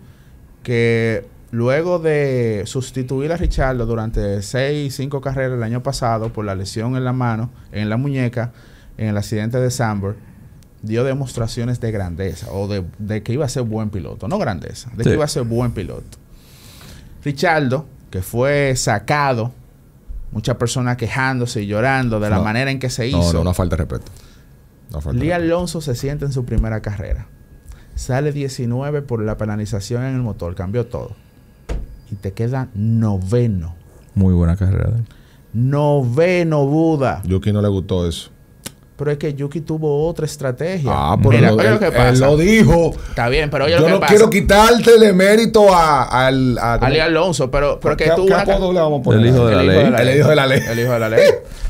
que luego de sustituir a Ricciardo durante 5 carreras el año pasado por la lesión en la mano, en la muñeca, en el accidente de Zandvoort, dio demostraciones de grandeza o de que iba a ser buen piloto. No grandeza, de que iba a ser buen piloto. Ricciardo, que fue sacado, muchas personas quejándose y llorando de la manera en que se hizo. No, no, una falta de respeto. Liam Alonso se sienta en su primera carrera. Sale 19 por la penalización en el motor. Cambió todo. Y te queda 9º. Muy buena carrera. 9º, Buda. Yuki no le gustó eso. Pero es que Yuki tuvo otra estrategia. Ah, pero mira, oye, lo que pasa. Él lo dijo. Está bien, pero oye, yo lo que pasa. Yo no quiero quitarte el mérito a Liam Alonso, pero que tú... ¿Qué apodo le vamos a poner? El hijo de la ley. El hijo de la ley. El hijo de la ley.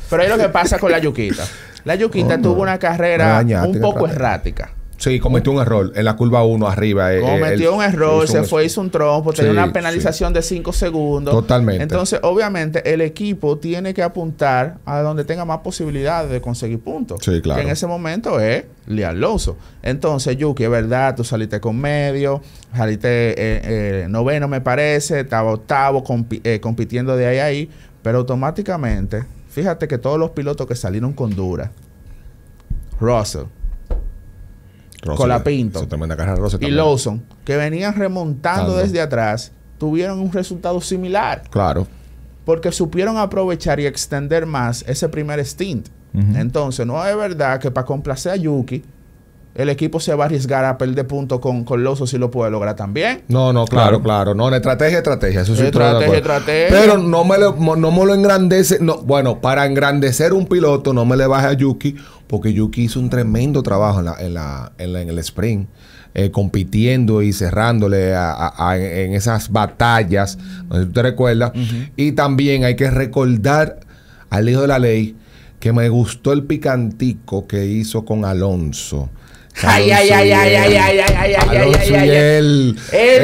Pero es lo que pasa con la Yuquita. La Yuquita tuvo una carrera un poco errática. Sí, cometió un error en la curva 1 arriba. Cometió un error, se fue, hizo un trompo, tenía una penalización de 5 segundos. Totalmente. Entonces, obviamente, el equipo tiene que apuntar a donde tenga más posibilidades de conseguir puntos. Sí, claro. Que en ese momento es Liam Lawson. Entonces, Yuki, es verdad, tú saliste con medio, saliste 9º, me parece, estaba 8º, compitiendo de ahí a ahí, pero automáticamente, fíjate que todos los pilotos que salieron con dura, Russell, Colapinto y Lawson, que venían remontando desde atrás, tuvieron un resultado similar. Claro. Porque supieron aprovechar y extender más ese primer stint. Entonces, no es verdad que para complacer a Yuki, el equipo se va a arriesgar a perder puntos con Lawson si lo puede lograr también. No, claro. No, estrategia. Eso sí, estrategia. Pero no me lo engrandece. No, bueno, para engrandecer un piloto, no me le baje a Yuki, porque Yuki hizo un tremendo trabajo en el sprint, compitiendo y cerrándole en esas batallas. No sé si tú te recuerdas. Y también hay que recordar al hijo de la ley que me gustó el picantico que hizo con Alonso. El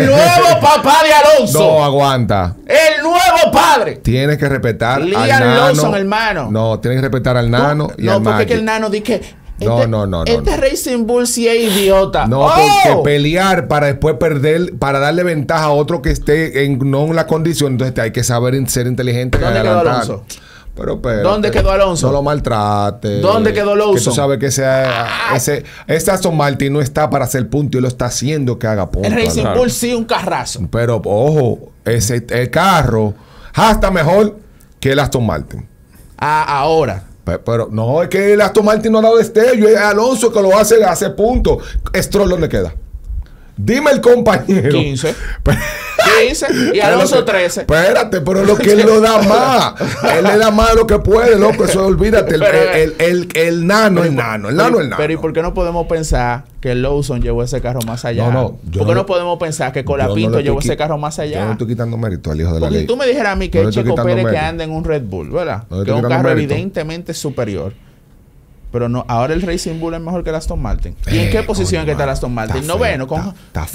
nuevo papá de Alonso. No aguanta. El nuevo padre. Tienes que respetar al nano. Lawson, hermano. No, tienes que respetar al nano y al Magic. No, porque que el nano dice que Este Racing Bull sí es idiota. No, porque pelear para después perder, para darle ventaja a otro que esté en la condición. Entonces hay que saber ser inteligente. ¿Dónde quedó Alonso? Pero, ¿dónde quedó Alonso? No lo maltrate. ¿Dónde quedó Lawson? Que tú sabes que ese Aston Martin no está para hacer punto y lo está haciendo que haga punto. El Racing Bull sí un carrazo. Pero, ojo, el carro hasta mejor que el Aston Martin. Ahora. Pero no, es que el Aston Martin no ha dado destello. Es Alonso que lo hace punto. Stroll, ¿dónde queda? Dime el compañero. 15. Y Alonso 13. Espérate, pero lo que él no da más. Él le da más lo que puede, loco. Eso olvídate. El nano. Pero ¿y por qué no podemos pensar que Lawson llevó ese carro más allá? ¿Por qué no podemos pensar que Colapinto llevó ese carro más allá? Yo no estoy quitando mérito al hijo de la ley. Porque tú me dijeras a mí que Checo Pérez que anda en un Red Bull, ¿verdad? Que es un carro evidentemente superior. Pero no, ahora el Racing Bull es mejor que el Aston Martin. ¿Y en qué posición está el Aston Martin? Noveno.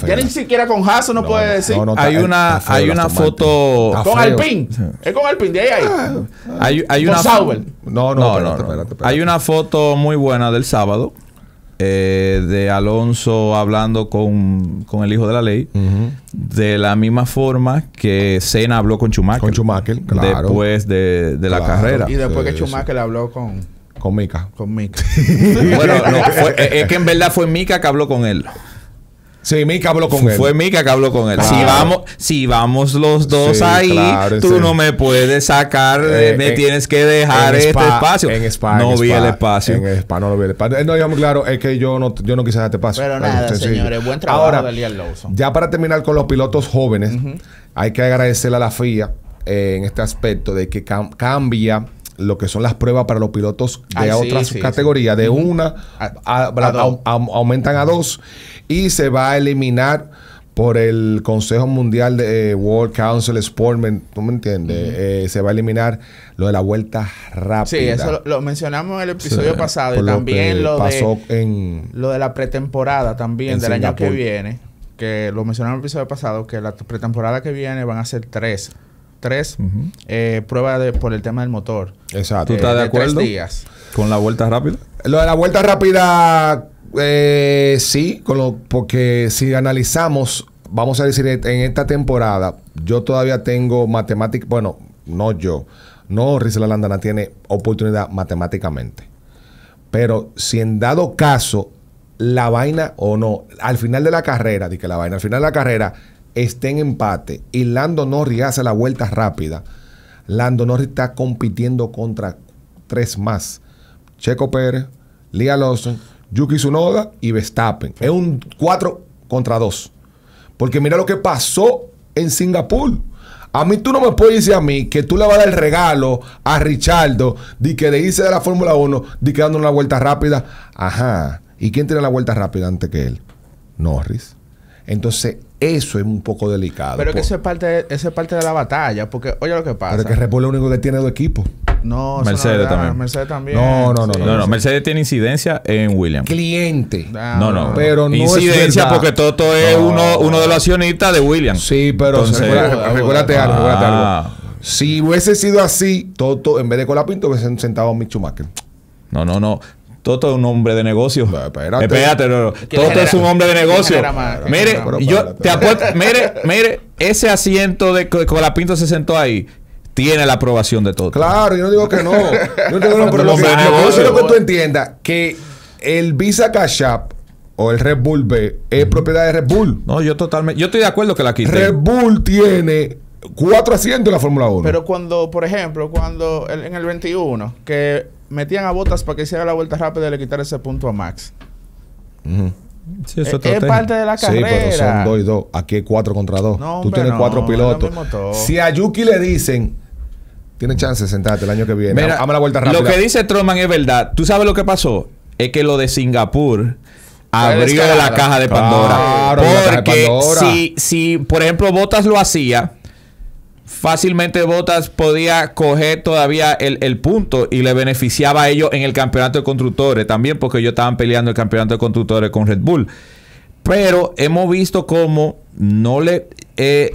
Ya ni siquiera con Haas uno puede decir. Hay una foto. Con Alpine. Es con Alpine, de ahí. Hay una Sauber. No, espérate. Hay una foto muy buena del sábado de Alonso hablando con el hijo de la ley. De la misma forma que Senna habló con Schumacher. Con Schumacher, claro. Después de la carrera. Y después que Schumacher habló con Mika. Bueno, no, es que en verdad fue Mika que habló con él. Sí, Mika habló con él. Fue Mika que habló con él. Claro. Si vamos los dos ahí, claro, tú no me puedes sacar, me tienes que dejar espacio. En Spa, no vi el espacio. En Spa no lo vi el espacio. No, digamos claro, es que yo no quise dejar este espacio. Pero nada, señores, buen trabajo de Liam Lawson. Ya para terminar con los pilotos jóvenes, hay que agradecerle a la FIA en este aspecto de que cambia lo que son las pruebas para los pilotos de otras categorías. De una, aumentan a 2 y se va a eliminar por el Consejo Mundial de World Council Sportmen. ¿Tú me entiendes? Se va a eliminar lo de la vuelta rápida. Sí, eso lo mencionamos en el episodio pasado. Y también lo de la pretemporada también del Singapur. Año que viene. Que lo mencionamos en el episodio pasado, que la pretemporada que viene van a ser 3 pruebas por el tema del motor. Exacto. ¿Tú estás de acuerdo con la vuelta rápida? Lo de la vuelta rápida, sí, porque si analizamos vamos a decir, en esta temporada, yo todavía tengo matemáticas, bueno, no yo, no Rizal Landana tiene oportunidad matemáticamente. Pero si en dado caso, la vaina o no, al final de la carrera, de que la vaina, al final de la carrera esté en empate y Lando Norris hace la vuelta rápida, Lando Norris está compitiendo contra tres más: Checo Pérez, Liam Lawson, Yuki Tsunoda y Verstappen. Es un 4 contra 2. Porque mira lo que pasó en Singapur. A mí tú no me puedes decir a mí que tú le vas a dar el regalo a Richardo de que le hice de la Fórmula 1 de que dando una vuelta rápida. Ajá. ¿Y quién tiene la vuelta rápida antes que él? Norris. Entonces, eso es un poco delicado. Pero que eso es parte de la batalla. Porque, oye, lo que pasa. Pero que Red Bull es el único que tiene dos equipos. No, Mercedes también. Mercedes también. No. Mercedes tiene incidencia en Williams. Cliente. Pero no incidencia es porque Toto es uno de los accionistas de Williams. Sí, pero recuérdate algo. Si hubiese sido así, Toto, en vez de Colapinto, hubiese sentado a Mick Schumacher. No. Toto es un hombre de negocio. Espérate. Toto es un hombre de negocio. Mire, yo te apuesto. Mire, ese asiento de Colapinto se sentó ahí. Tiene la aprobación de Toto. Claro, yo no digo que no. Yo te digo no, pero lo que yo quiero que tú entiendas que el Visa Cash App o el Red Bull B es propiedad de Red Bull. No, yo totalmente. Yo estoy de acuerdo que la quiten. Red Bull tiene 4 asientos en la Fórmula 1. Pero cuando, por ejemplo, cuando en el 21, que metían a Bottas para que hiciera la vuelta rápida y le quitar ese punto a Max. Sí, eso es parte de la carrera. Sí, pero son 2 y 2. Aquí hay 4 contra 2. No, tú tienes 4 pilotos. Si a Yuki le dicen, tienes chance de sentarte el año que viene. Mira, hazme la vuelta rápida. Lo que dice Truman es verdad. ¿Tú sabes lo que pasó? Es que lo de Singapur abrió la caja de Pandora. Claro, porque si, por ejemplo, Bottas lo hacía, fácilmente Bottas podía coger todavía el punto y le beneficiaba a ellos en el campeonato de constructores también, porque ellos estaban peleando el campeonato de constructores con Red Bull. Pero hemos visto cómo no le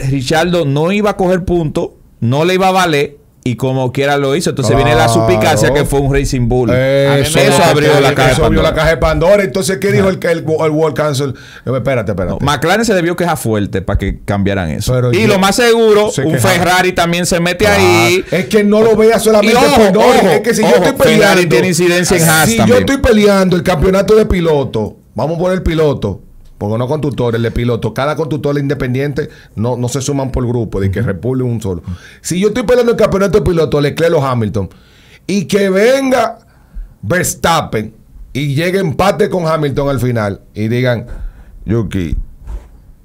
Richardo no iba a coger punto, no le iba a valer, y como quiera lo hizo. Entonces viene la suspicacia que fue un Racing Bull. Eso abrió la caja de Pandora. Entonces, ¿qué dijo el World Council? Espérate. No, McLaren se debió quejar fuerte para que cambiaran eso. Pero y lo más seguro, un Ferrari también se mete ahí. Es que no lo vea solamente Pandora. Es que si yo estoy peleando... Ferrari tiene incidencia en Haas también. Si yo estoy peleando el campeonato de piloto, vamos a poner piloto, porque no constructores, de piloto. Cada constructor independiente no se suman por grupo, de que repule un solo. Si yo estoy peleando el campeonato de piloto, Leclerc o Hamilton, y que venga Verstappen y llegue empate con Hamilton al final y digan, Yuki,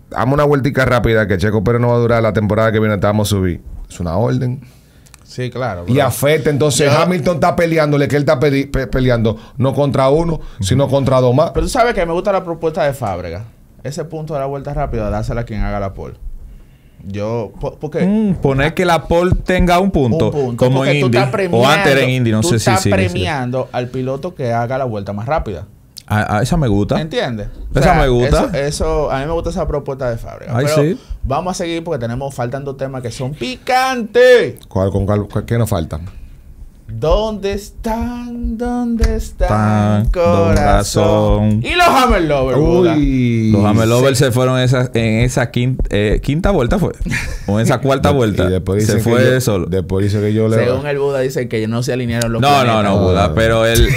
dame una vueltica rápida que Checo Pérez no va a durar la temporada que viene, te vamos a subir. Es una orden. Sí, claro. Y afecta. Entonces, Hamilton está peleándole, que él está peleando no contra uno, sino contra dos más. Pero tú sabes que me gusta la propuesta de Fábregas. Ese punto de la vuelta rápida, dásela a quien haga la pole. Yo, porque poner que la pole tenga un punto como en Indy o antes en Indy, no sé si estás premiando al piloto que haga la vuelta más rápida. A esa me gusta. ¿Entiendes? O sea, esa me gusta. Eso, a mí me gusta esa propuesta de Fábregas. Pero sí, vamos a seguir porque tenemos faltando temas que son picantes. ¿Con qué nos faltan? ¿Dónde están? Corazón. Y los Hammer Lovers, Buda. Los Hammer Lovers se fueron en esa quinta vuelta, fue. O en esa cuarta vuelta. Se fue solo. Después dice que yo le... Según el Buda, dice que no se alinearon los planetas. No, Buda, pero él...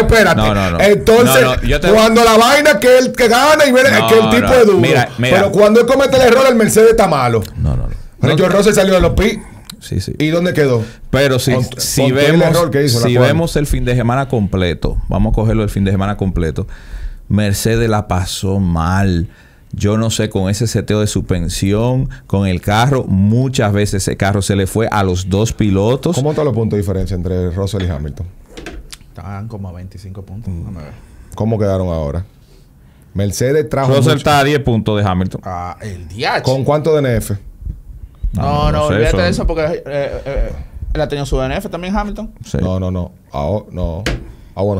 espérate. Entonces, cuando la vaina que él que gana y viene, es que el tipo es duro. Mira. Pero cuando él comete el error, el Mercedes está malo. No. George Russell salió de los pits. Sí. ¿Y dónde quedó? Pero si vemos el fin de semana completo, vamos a cogerlo el fin de semana completo, Mercedes la pasó mal. Yo no sé, con ese seteo de suspensión, con el carro, muchas veces ese carro se le fue a los dos pilotos. ¿Cómo están los puntos de diferencia entre Russell y Hamilton? Estaban como a 25 puntos. ¿Cómo quedaron ahora? Mercedes trajo... Russell está a 10 puntos de Hamilton. Ah, el DH. ¿Con cuánto DNF? No, olvídate de eso porque él ha tenido su DNF también, Hamilton. Sí. No. Bueno,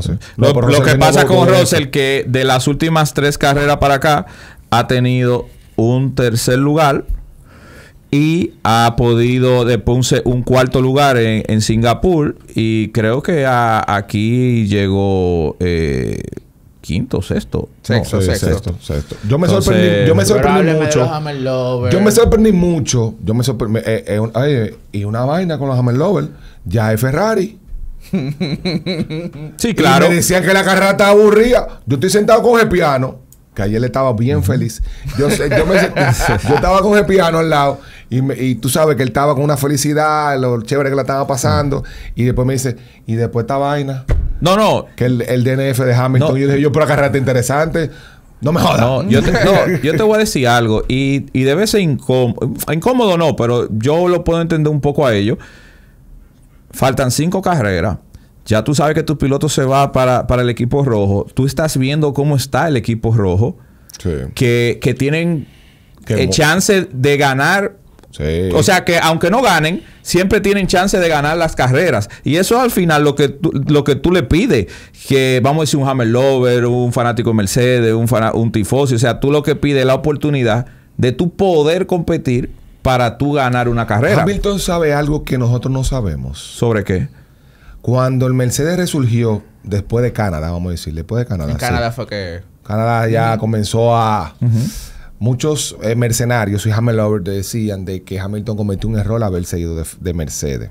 sí. Lo que pasa con Russell, que de las últimas 3 carreras para acá, ha tenido un tercer lugar y ha podido de Ponce un cuarto lugar en Singapur. Y creo que aquí llegó quinto, sexto. Sexto. Yo me sorprendí mucho. Y una vaina con los Hammerlovers. Ya es Ferrari. Sí, claro. Y me decían que la carrera estaba aburrida. Yo estoy sentado con el piano. Que ayer le estaba bien feliz. Yo estaba con el piano al lado. Y tú sabes que él estaba con una felicidad, lo chévere que la estaba pasando. Y después me dice, y después esta vaina. No. Que el DNF de Hamilton. No. Y yo dije, pero la carrera está interesante. No me jodas. Yo te voy a decir algo. Y debe ser incómodo. Incómodo no, pero yo lo puedo entender un poco a ello. Faltan 5 carreras. Ya tú sabes que tu piloto se va para el equipo rojo. Tú estás viendo cómo está el equipo rojo. Sí. Que tienen chance de ganar. Sí. O sea que aunque no ganen, siempre tienen chance de ganar las carreras. Y eso al final lo que tú le pides. Que vamos a decir un Hammerlover, un fanático de Mercedes, un tifosi. O sea, tú lo que pides es la oportunidad de tú poder competir para tú ganar una carrera. Hamilton sabe algo que nosotros no sabemos. ¿Sobre qué? Cuando el Mercedes resurgió después de Canadá, vamos a decir, después de Canadá. En Canadá fue que... Canadá ya comenzó a... Muchos mercenarios y Hamilton decían de que Hamilton cometió un error haberse ido de Mercedes.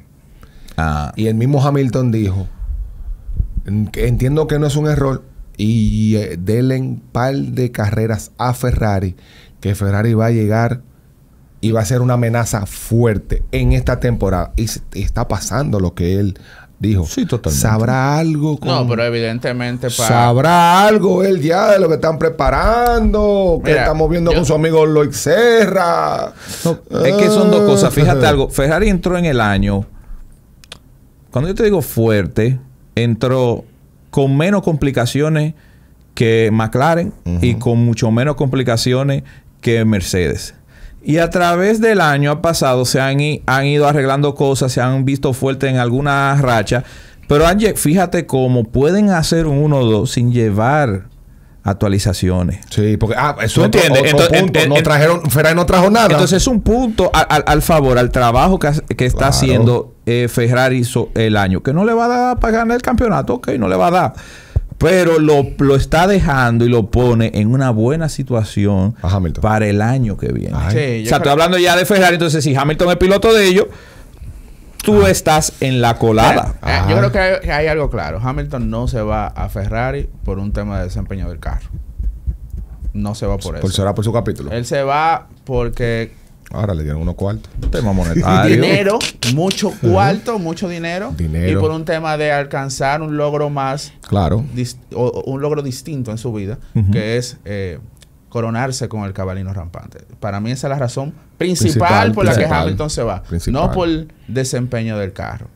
Ah. Y el mismo Hamilton dijo, entiendo que no es un error y denle un par de carreras a Ferrari, que Ferrari va a llegar y va a ser una amenaza fuerte en esta temporada. Y está pasando lo que él... dijo. Sí, totalmente. ¿Sabrá algo? No, pero evidentemente para... ¿Sabrá algo él ya de lo que están preparando? Que estamos viendo con su amigo Loic Serra. No, es que son dos cosas. Fíjate algo. Ferrari entró en el año... Cuando yo te digo fuerte, entró con menos complicaciones que McLaren y con mucho menos complicaciones que Mercedes. Y a través del año ha pasado, se han ido arreglando cosas, se han visto fuertes en algunas rachas. Pero fíjate cómo pueden hacer un 1-2 sin llevar actualizaciones. Sí, porque... Ah, eso ¿tú entiendes? Ferrari no trajo nada. Entonces es un punto al favor, al trabajo que está haciendo Ferrari el año. Que no le va a dar para ganar el campeonato. Ok, no le va a dar. Pero lo está dejando y lo pone en una buena situación para el año que viene. Sí, o sea, estoy hablando ya de Ferrari. Entonces, si Hamilton es piloto de ellos, tú estás en la colada. Yo creo que hay algo claro. Hamilton no se va a Ferrari por un tema de desempeño del carro. No se va por eso. Será por su capítulo. Él se va porque... Ahora le dieron unos cuartos. Un tema monetario. Dinero, mucho cuarto, mucho dinero. Y por un tema de alcanzar un logro más. Claro. O un logro distinto en su vida, que es coronarse con el cabalino rampante. Para mí esa es la razón principal por la que Hamilton se va. No por el desempeño del carro.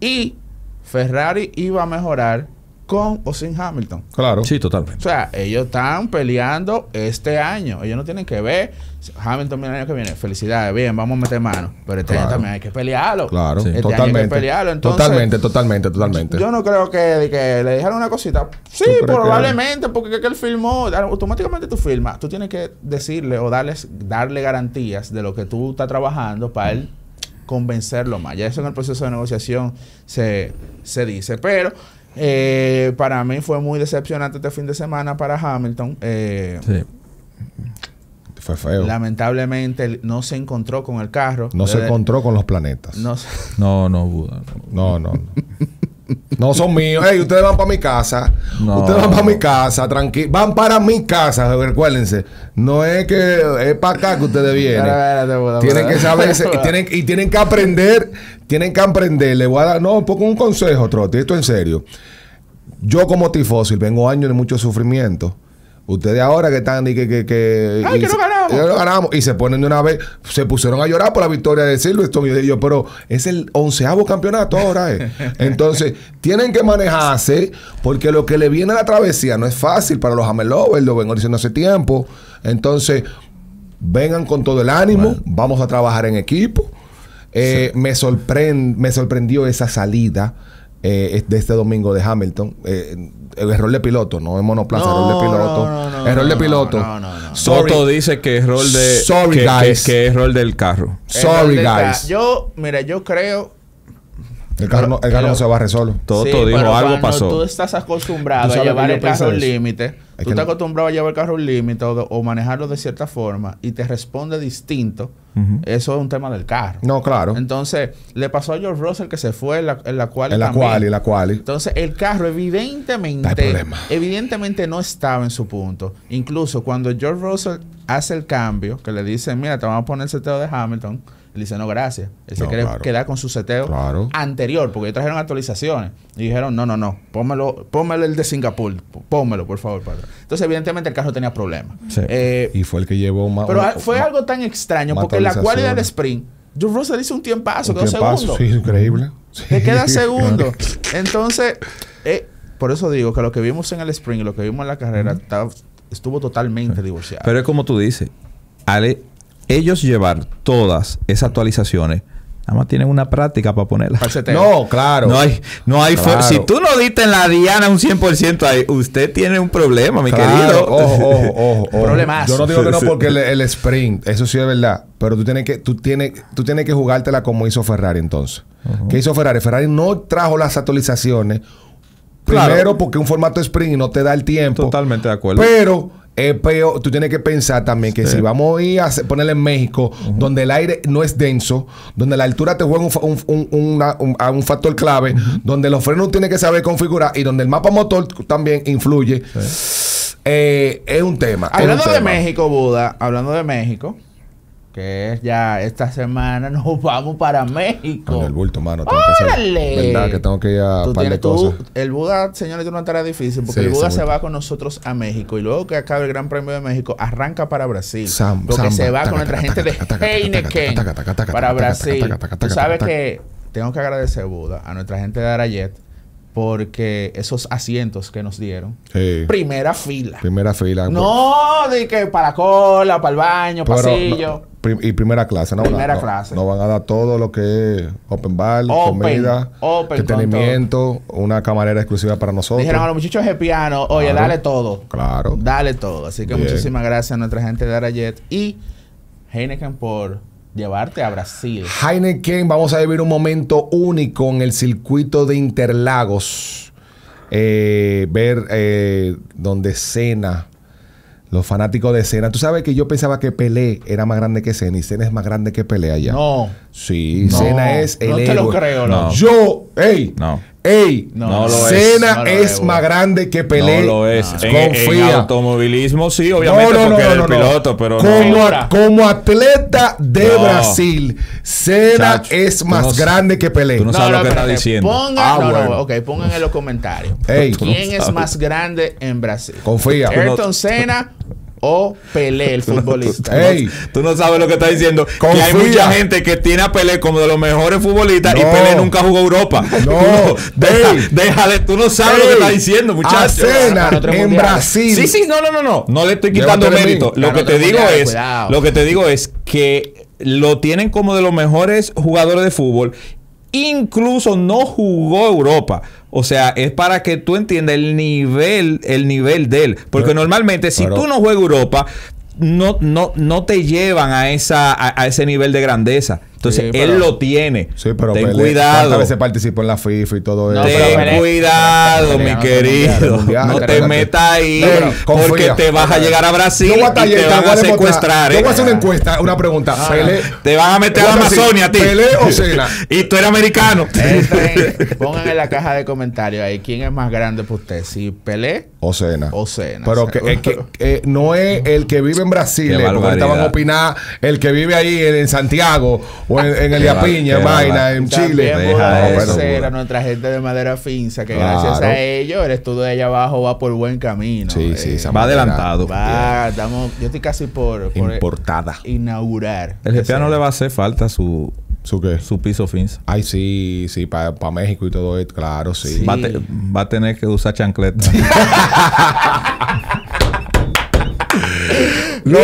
Y Ferrari iba a mejorar con o sin Hamilton. Claro. Sí, totalmente. O sea, ellos están peleando este año. Ellos no tienen que ver. Hamilton viene el año que viene. Felicidades. Bien, vamos a meter mano. Pero este año también hay que pelearlo. Claro. Sí. Este año hay que pelearlo. Entonces, totalmente. Yo no creo que le dejaron una cosita. Sí, probablemente. Porque es que él firmó. Automáticamente tú firmas. Tú tienes que decirle o darle garantías de lo que tú estás trabajando para él convencerlo más. Ya eso en el proceso de negociación se dice. Pero... para mí fue muy decepcionante este fin de semana para Hamilton. Sí. Fue feo. Lamentablemente no se encontró con el carro. No se encontró con los planetas. No, Buda. No. No son míos. Hey, ustedes van para mi casa. No. Ustedes van para mi casa, tranquilo. Van para mi casa, recuérdense. No es que es para acá que ustedes vienen. Tienen que saberse y tienen que aprender. Tienen que aprender. Le voy a dar un poco un consejo, Trotti. Esto en serio. Yo como tifosil vengo años de mucho sufrimiento. Ustedes ahora que están y ¡ay, que no ganamos! Y se ponen de una vez... Se pusieron a llorar por la victoria de Silverstone. Y yo, pero es el 11º campeonato ahora. Entonces, tienen que manejarse porque lo que le viene a la travesía no es fácil para los Hammerlovers. Lo vengo diciendo hace tiempo. Entonces, vengan con todo el ánimo. Bueno. Vamos a trabajar en equipo. Sí. Me sorprendió esa salida de este domingo de Hamilton. El error de piloto, no es monoplaza, error de piloto. Error de piloto. Toto dice que error de... Sorry, guys. Que error del carro. Yo creo... El carro no se barre solo. Toto dijo pero algo pasó. Tú estás acostumbrado a llevar el carro al límite. Tú estás acostumbrado a llevar el carro al límite o manejarlo de cierta forma y te responde distinto. Eso es un tema del carro. No, claro. Entonces, le pasó a George Russell que se fue en la cual. Entonces, el carro evidentemente no estaba en su punto. Incluso cuando George Russell hace el cambio, que le dice, mira, te vamos a poner el seteo de Hamilton. Le dice, no, gracias. Él se quiere quedar con su seteo anterior, porque ellos trajeron actualizaciones. Y dijeron, no, pónmelo el de Singapur. Pónmelo, por favor, padre. Entonces, evidentemente, el carro tenía problemas. Sí. Y fue el que llevó más... Pero fue algo tan extraño, porque la cualidad del sprint... George Russell hizo un tiempazo, quedó segundo. Sí, increíble. Sí. Te queda segundo. Entonces, por eso digo que lo que vimos en el sprint y lo que vimos en la carrera estuvo totalmente divorciado. Pero es como tú dices, Ale... Ellos llevar todas esas actualizaciones, nada más tienen una práctica para ponerla. No, claro. No hay. Si tú no diste en la diana un 100% ahí, usted tiene un problema, mi querido. Ojo. Problemas. Yo no digo que no porque el sprint, eso sí es verdad. Pero tú tienes que jugártela como hizo Ferrari entonces. ¿Qué hizo Ferrari? Ferrari no trajo las actualizaciones. Claro. Primero porque un formato sprint no te da el tiempo. Totalmente de acuerdo. Pero... peor. Tú tienes que pensar también que si vamos a ir a ponerle en México, donde el aire no es denso, donde la altura te juega un factor clave, donde los frenos tienen que saber configurar y donde el mapa motor también influye, es un tema. Hablando de México, Buda, hablando de México, que ya esta semana nos vamos para México. Con el bulto, mano. ¡Órale! Verdad que tengo que ir a un par de cosas. El Buda, señores, tiene una tarea difícil porque el Buda se va con nosotros a México. Y luego que acabe el Gran Premio de México, arranca para Brasil. Porque se va con nuestra gente de Heineken para Brasil. Tú sabes que tengo que agradecer, Buda, a nuestra gente de Arayet porque esos asientos que nos dieron. Sí. Primera fila. Primera fila. No, de que para la cola, para el baño, pasillo. No, y primera clase, ¿no? Primera clase. Nos van a dar todo lo que es open bar, comida, entretenimiento, una camarera exclusiva para nosotros. Dijeron a los muchachos de piano, oye, dale todo. Claro. Dale todo. Así que muchísimas gracias a nuestra gente de Arayet y Heineken por llevarte a Brasil. Heineken, vamos a vivir un momento único en el circuito de Interlagos. Ver donde Senna, los fanáticos de Senna. Tú sabes que yo pensaba que Pelé era más grande que Senna y Senna es más grande que Pelé allá. No. Sí, no. Senna es el héroe. No te lo creo, no. Yo, Senna es más grande que Pelé. No lo es. Confía. En automovilismo sí, obviamente, porque era el piloto, pero como atleta de Brasil, Senna es más grande que Pelé. Tú no sabes lo que está diciendo. Pongan en los comentarios. ¿Quién es más grande en Brasil? Confía. Ayrton Senna o Pelé, el futbolista. Tú no sabes lo que está diciendo. Confía. Que hay mucha gente que tiene a Pelé como de los mejores futbolistas y Pelé nunca jugó Europa. No. Déjale. Tú no sabes lo que está diciendo, muchachos. En Brasil. Sí. No. No le estoy quitando mérito. Lo que te digo es que lo tienen como de los mejores jugadores de fútbol. Incluso no jugó Europa. O sea, es para que tú entiendas el nivel de él. Porque normalmente, si tú no juegas Europa, no te llevan a ese nivel de grandeza. Entonces, él lo tiene. Sí, pero ten cuidado. A veces participó en la FIFA y todo eso. Ten cuidado, mi querido. No te metas ahí porque te vas a llegar a Brasil y te van a secuestrar. Yo voy a hacer una encuesta, una pregunta. Te van a meter a Amazonia a ti. ¿Pelé o Senna? Y tú eres americano. Pongan en la caja de comentarios ahí quién es más grande para usted. Si Pelé o Senna. Pero que no es el que vive en Brasil, como estaban a opinar, el que vive ahí en Santiago. O en Elia Piña, vaina, en Chile. También nuestra gente de Madera Finza, que gracias a ellos el estudio de allá abajo va por buen camino. Sí, va adelantado. Yo estoy casi por importada. Inaugurar. El GPA no le va a hacer falta su piso Finza. Ay, sí, para México y todo esto, claro, sí. Va a tener que usar chancleta. Lo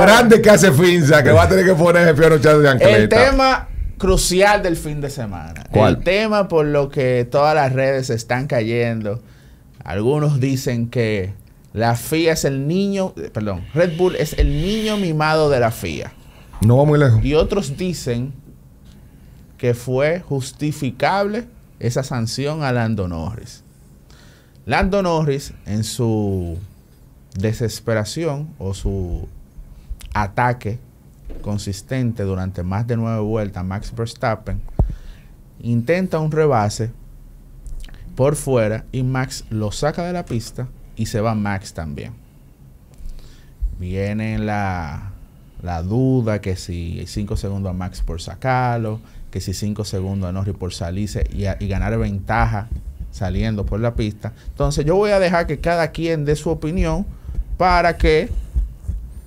grande que hace Finza, que va a tener que poner el piano chato de ancleta. El tema crucial del fin de semana. ¿Cuál? El tema por lo que todas las redes están cayendo. Algunos dicen que la FIA es el niño... Perdón, Red Bull es el niño mimado de la FIA. No va muy lejos. Y otros dicen que fue justificable esa sanción a Lando Norris. Lando Norris, en su desesperación o su ataque consistente durante más de 9 vueltas, Max Verstappen intenta un rebase por fuera y Max lo saca de la pista y se va Max también. Viene la duda que si 5 segundos a Max por sacarlo, que si 5 segundos a Norris por salirse y ganar ventaja saliendo por la pista. Entonces yo voy a dejar que cada quien dé su opinión para que...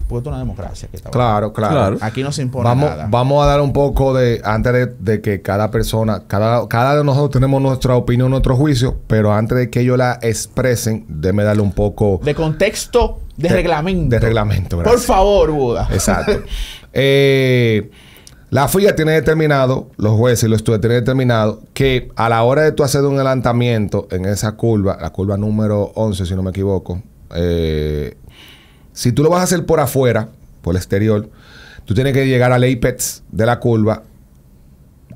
Pues es una democracia que está claro, claro. Aquí no se impone nada. Vamos a dar un poco de... Antes de que cada persona... Cada de nosotros tenemos nuestra opinión, nuestro juicio. Pero antes de que ellos la expresen, déme darle un poco... De contexto, de reglamento. De reglamento, gracias. Por favor, Buda. Exacto. La FIA tiene determinado, los jueces y los estudiantes tienen determinado que a la hora de tú hacer un adelantamiento en esa curva, la curva número 11, si no me equivoco... Si tú lo vas a hacer por afuera, por el exterior, tú tienes que llegar al apex de la curva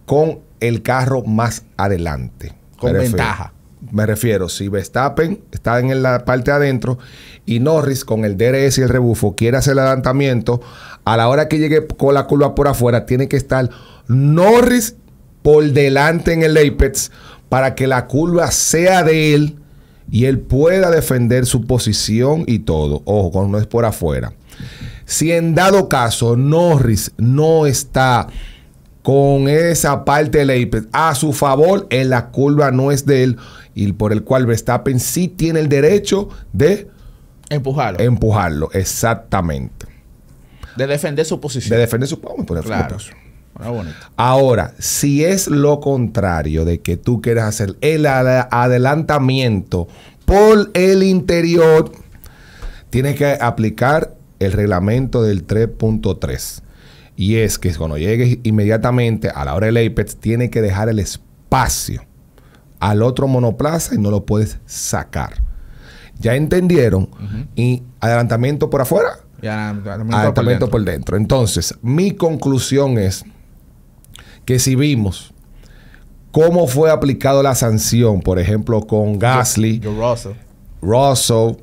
con el carro más adelante. Con ventaja. Me refiero, si Verstappen está en la parte de adentro y Norris con el DRS y el rebufo quiere hacer el adelantamiento, a la hora que llegue con la curva por afuera, tiene que estar Norris por delante en el apex para que la curva sea de él y él pueda defender su posición y todo. Ojo, cuando no es por afuera. Si en dado caso Norris no está con esa parte del apex a su favor, en la curva no es de él, y por el cual Verstappen sí tiene el derecho de empujarlo. Exactamente. De defender su posición. De defender su posición. Claro. Ahora, si es lo contrario de que tú quieras hacer el adelantamiento por el interior, tienes que aplicar el reglamento del 3.3. Y es que cuando llegues inmediatamente a la hora del apex, tienes que dejar el espacio al otro monoplaza y no lo puedes sacar. ¿Ya entendieron? Y adelantamiento por afuera, y adelantamiento por dentro. Entonces, mi conclusión es que si vimos cómo fue aplicado la sanción, por ejemplo, con Gasly, Russell,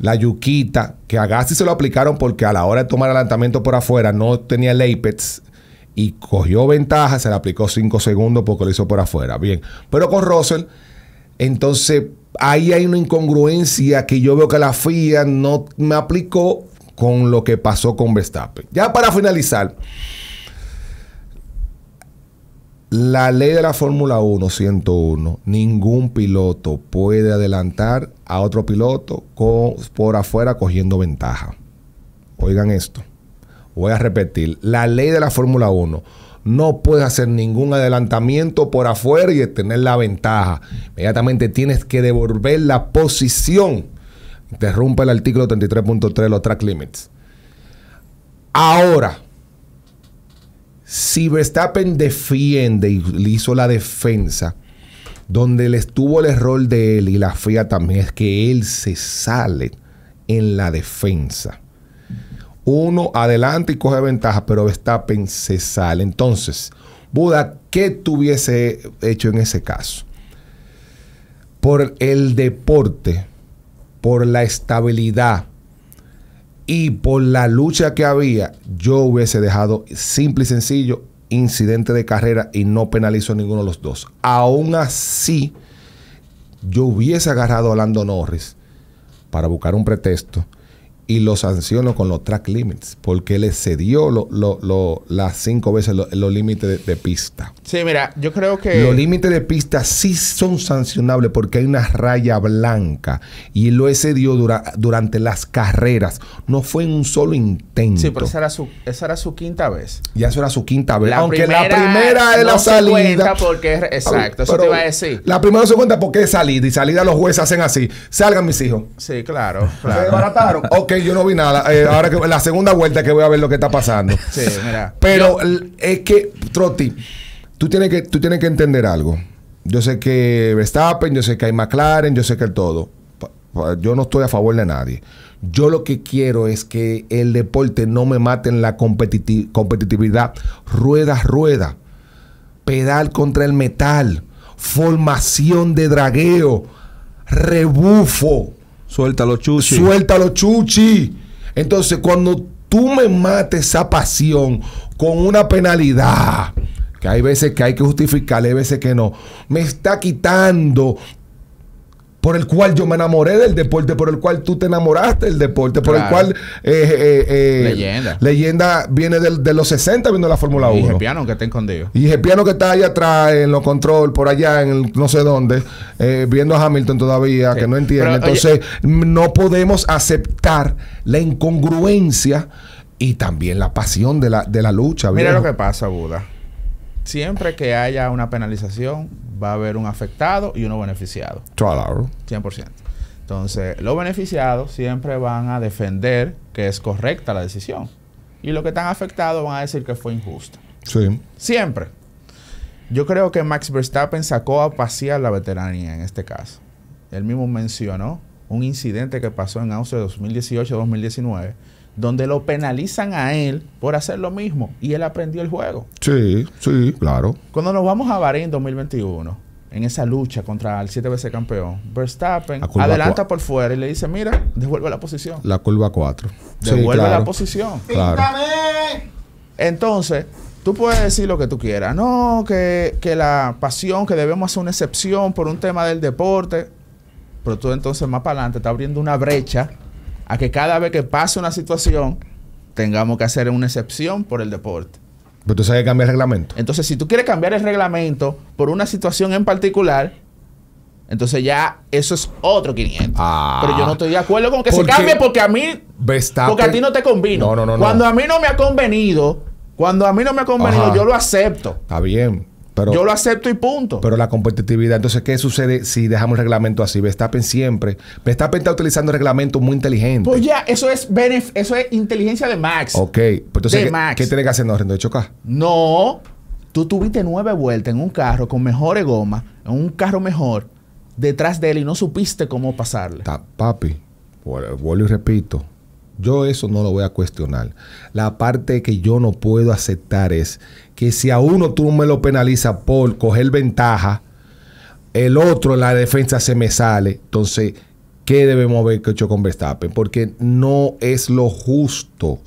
la Yuquita, que a Gasly se lo aplicaron porque a la hora de tomar adelantamiento por afuera no tenía el apex y cogió ventaja, se le aplicó 5 segundos porque lo hizo por afuera. Bien, pero con Russell, entonces ahí hay una incongruencia que yo veo que la FIA no me aplicó con lo que pasó con Verstappen. Ya para finalizar, la ley de la Fórmula 1, 101, ningún piloto puede adelantar a otro piloto por afuera cogiendo ventaja. Oigan esto. Voy a repetir. La ley de la Fórmula 1 no puede hacer ningún adelantamiento por afuera y tener la ventaja. Inmediatamente tienes que devolver la posición. Interrumpe el artículo 33.3, los track limits. Ahora, si Verstappen defiende y le hizo la defensa, donde le estuvo el error de él y la FIA también, es que él se sale en la defensa. Uno adelanta y coge ventaja, pero Verstappen se sale. Entonces, Buda, ¿qué tuviese hecho en ese caso? Por el deporte, por la estabilidad y por la lucha que había, yo hubiese dejado simple y sencillo incidente de carrera y no penalizo a ninguno de los dos. Aún así, yo hubiese agarrado a Lando Norris para buscar un pretexto y lo sanciono con los track limits porque él excedió las 5 veces los límites de pista. Sí, mira, yo creo que... Los límites de pista sí son sancionables porque hay una raya blanca y lo excedió durante las carreras. No fue en un solo intento. Sí, pero esa era su quinta vez. Ya eso era su quinta vez. Aunque la primera es la salida. Porque es, exacto, eso te iba a decir. La primera no se cuenta porque es salida y salida los jueces hacen así. Salgan mis hijos. Sí, claro. Se desbarataron. Ok. Yo no vi nada. Ahora que la segunda vuelta que voy a ver lo que está pasando. Sí, mira. Pero es que, Trotti, tú tienes que entender algo. Yo sé que Verstappen, yo sé que hay McLaren, yo sé que el todo. Yo no estoy a favor de nadie. Yo lo que quiero es que el deporte no me mate en la competitividad rueda a rueda. pedal contra el metal, formación de dragueo, rebufo. Suéltalo, Chuchi. Suéltalo, Chuchi. Entonces, cuando tú me mates esa pasión con una penalidad, que hay veces que hay que justificarle, hay veces que no, me está quitando por el cual yo me enamoré del deporte, por el cual tú te enamoraste del deporte, por el cual... leyenda. Leyenda viene de los 60 viendo la Fórmula 1. Y Gepiano que está escondido. Y Gepiano que está ahí atrás en los control, por allá en el, no sé dónde, viendo a Hamilton todavía, sí, que no entiende. Pero, entonces, oye, no podemos aceptar la incongruencia y también la pasión de la lucha. Mira lo que pasa, Buda. Siempre que haya una penalización, va a haber un afectado y uno beneficiado. 100%. Entonces, los beneficiados siempre van a defender que es correcta la decisión. Y los que están afectados van a decir que fue injusta. Sí. Siempre. Yo creo que Max Verstappen sacó a pasear la veteranía en este caso. Él mismo mencionó un incidente que pasó en Austria de 2018-2019, donde lo penalizan a él por hacer lo mismo. Y él aprendió el juego. Sí, sí, claro. Cuando nos vamos a Bahrein en 2021, en esa lucha contra el 7 veces campeón, Verstappen adelanta por fuera y le dice, mira, devuelve la posición. La curva 4. Devuelve la posición. Claro. Entonces, tú puedes decir lo que tú quieras. No, que la pasión, que debemos hacer una excepción por un tema del deporte. Pero tú entonces más para adelante estás abriendo una brecha a que cada vez que pase una situación tengamos que hacer una excepción por el deporte. Pero tú sabes que cambia el reglamento. Entonces, si tú quieres cambiar el reglamento por una situación en particular, entonces ya eso es otro 500. Ah, pero yo no estoy de acuerdo con que se cambie porque a mí... Porque a ti no te convino. No, no, no. Cuando a mí no me ha convenido, ajá, yo lo acepto. Está bien. Pero, yo lo acepto y punto. Pero la competitividad, entonces, ¿qué sucede si dejamos el reglamento así? Verstappen está utilizando el reglamento muy inteligente. Pues ya, eso es inteligencia de Max. Ok, pues entonces, ¿qué tiene que hacer? ¿No de chocar? No, tú tuviste 9 vueltas en un carro con mejores gomas, en un carro mejor, detrás de él y no supiste cómo pasarle. Papi, vuelvo y repito, yo eso no lo voy a cuestionar. La parte que yo no puedo aceptar es que si a uno tú me lo penalizas por coger ventaja, el otro en la defensa se me sale. Entonces, ¿qué debemos ver que he hecho con Verstappen? Porque no es lo justo.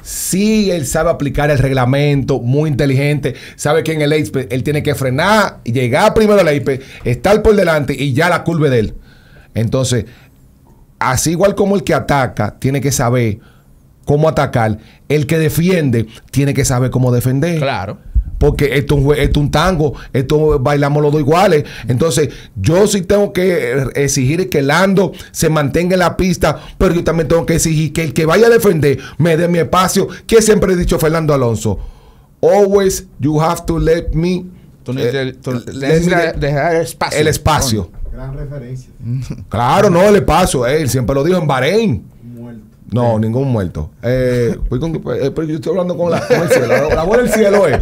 Sí, él sabe aplicar el reglamento, muy inteligente. Sabe que en el apex él tiene que frenar, llegar primero al apex, estar por delante y ya la curva de él. Entonces, así igual como el que ataca tiene que saber cómo atacar, el que defiende tiene que saber cómo defender. Claro. Porque esto es un tango, esto bailamos los dos iguales. Entonces, yo sí tengo que exigir que Lando se mantenga en la pista, pero yo también tengo que exigir que el que vaya a defender me dé mi espacio, que siempre he dicho Fernando Alonso. Always you have to let me... dejar espacio. El espacio. Gran referencia. Claro, no, le paso. Él siempre lo dijo en Bahrein. Muerto. No, ningún muerto. Yo estoy hablando con el cielo. La voz del cielo es.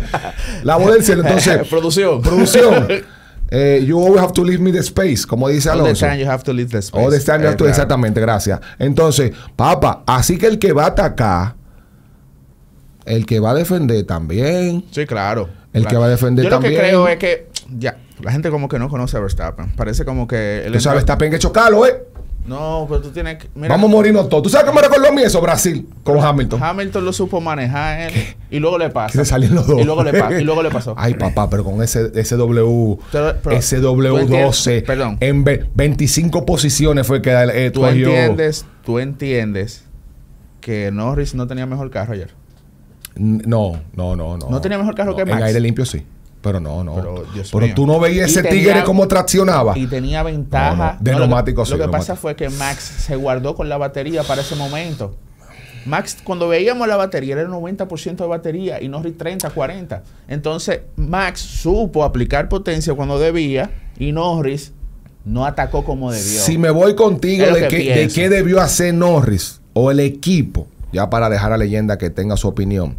La voz del cielo. Entonces, producción. You always have to leave me the space, como dice Alonso. All the time you have to leave the space. All the time you have to, claro. Exactamente, gracias. Entonces, papá, así que el que va a atacar, el que va a defender también. Sí, claro. El que va a defender también. Yo lo que creo es que ya la gente como que no conoce a Verstappen. Parece como que... Tú sabes, Verstappen que chocarlo, ¿eh? No, pero tú tienes que... Mira, vamos a morirnos todos. ¿Tú sabes que me recordó a mí eso, Brasil? Con Hamilton. Hamilton lo supo manejar él. ¿Qué? Y luego le pasa. Se salían los dos. Y luego le pasó. Ay, papá, pero con ese W... ese W12... Perdón. En 25 posiciones fue que... tú entiendes que Norris no tenía mejor carro ayer. No. No tenía mejor carro que Max. En aire limpio sí. Pero no. Pero tú no veías ese tigre como traccionaba. Y tenía ventaja. De neumático sí. Lo que pasa fue que Max se guardó con la batería para ese momento. Max, cuando veíamos la batería, era el 90% de batería y Norris 30, 40. Entonces, Max supo aplicar potencia cuando debía y Norris no atacó como debió. Si me voy contigo de qué debió hacer Norris o el equipo, ya para dejar a Leyenda que tenga su opinión.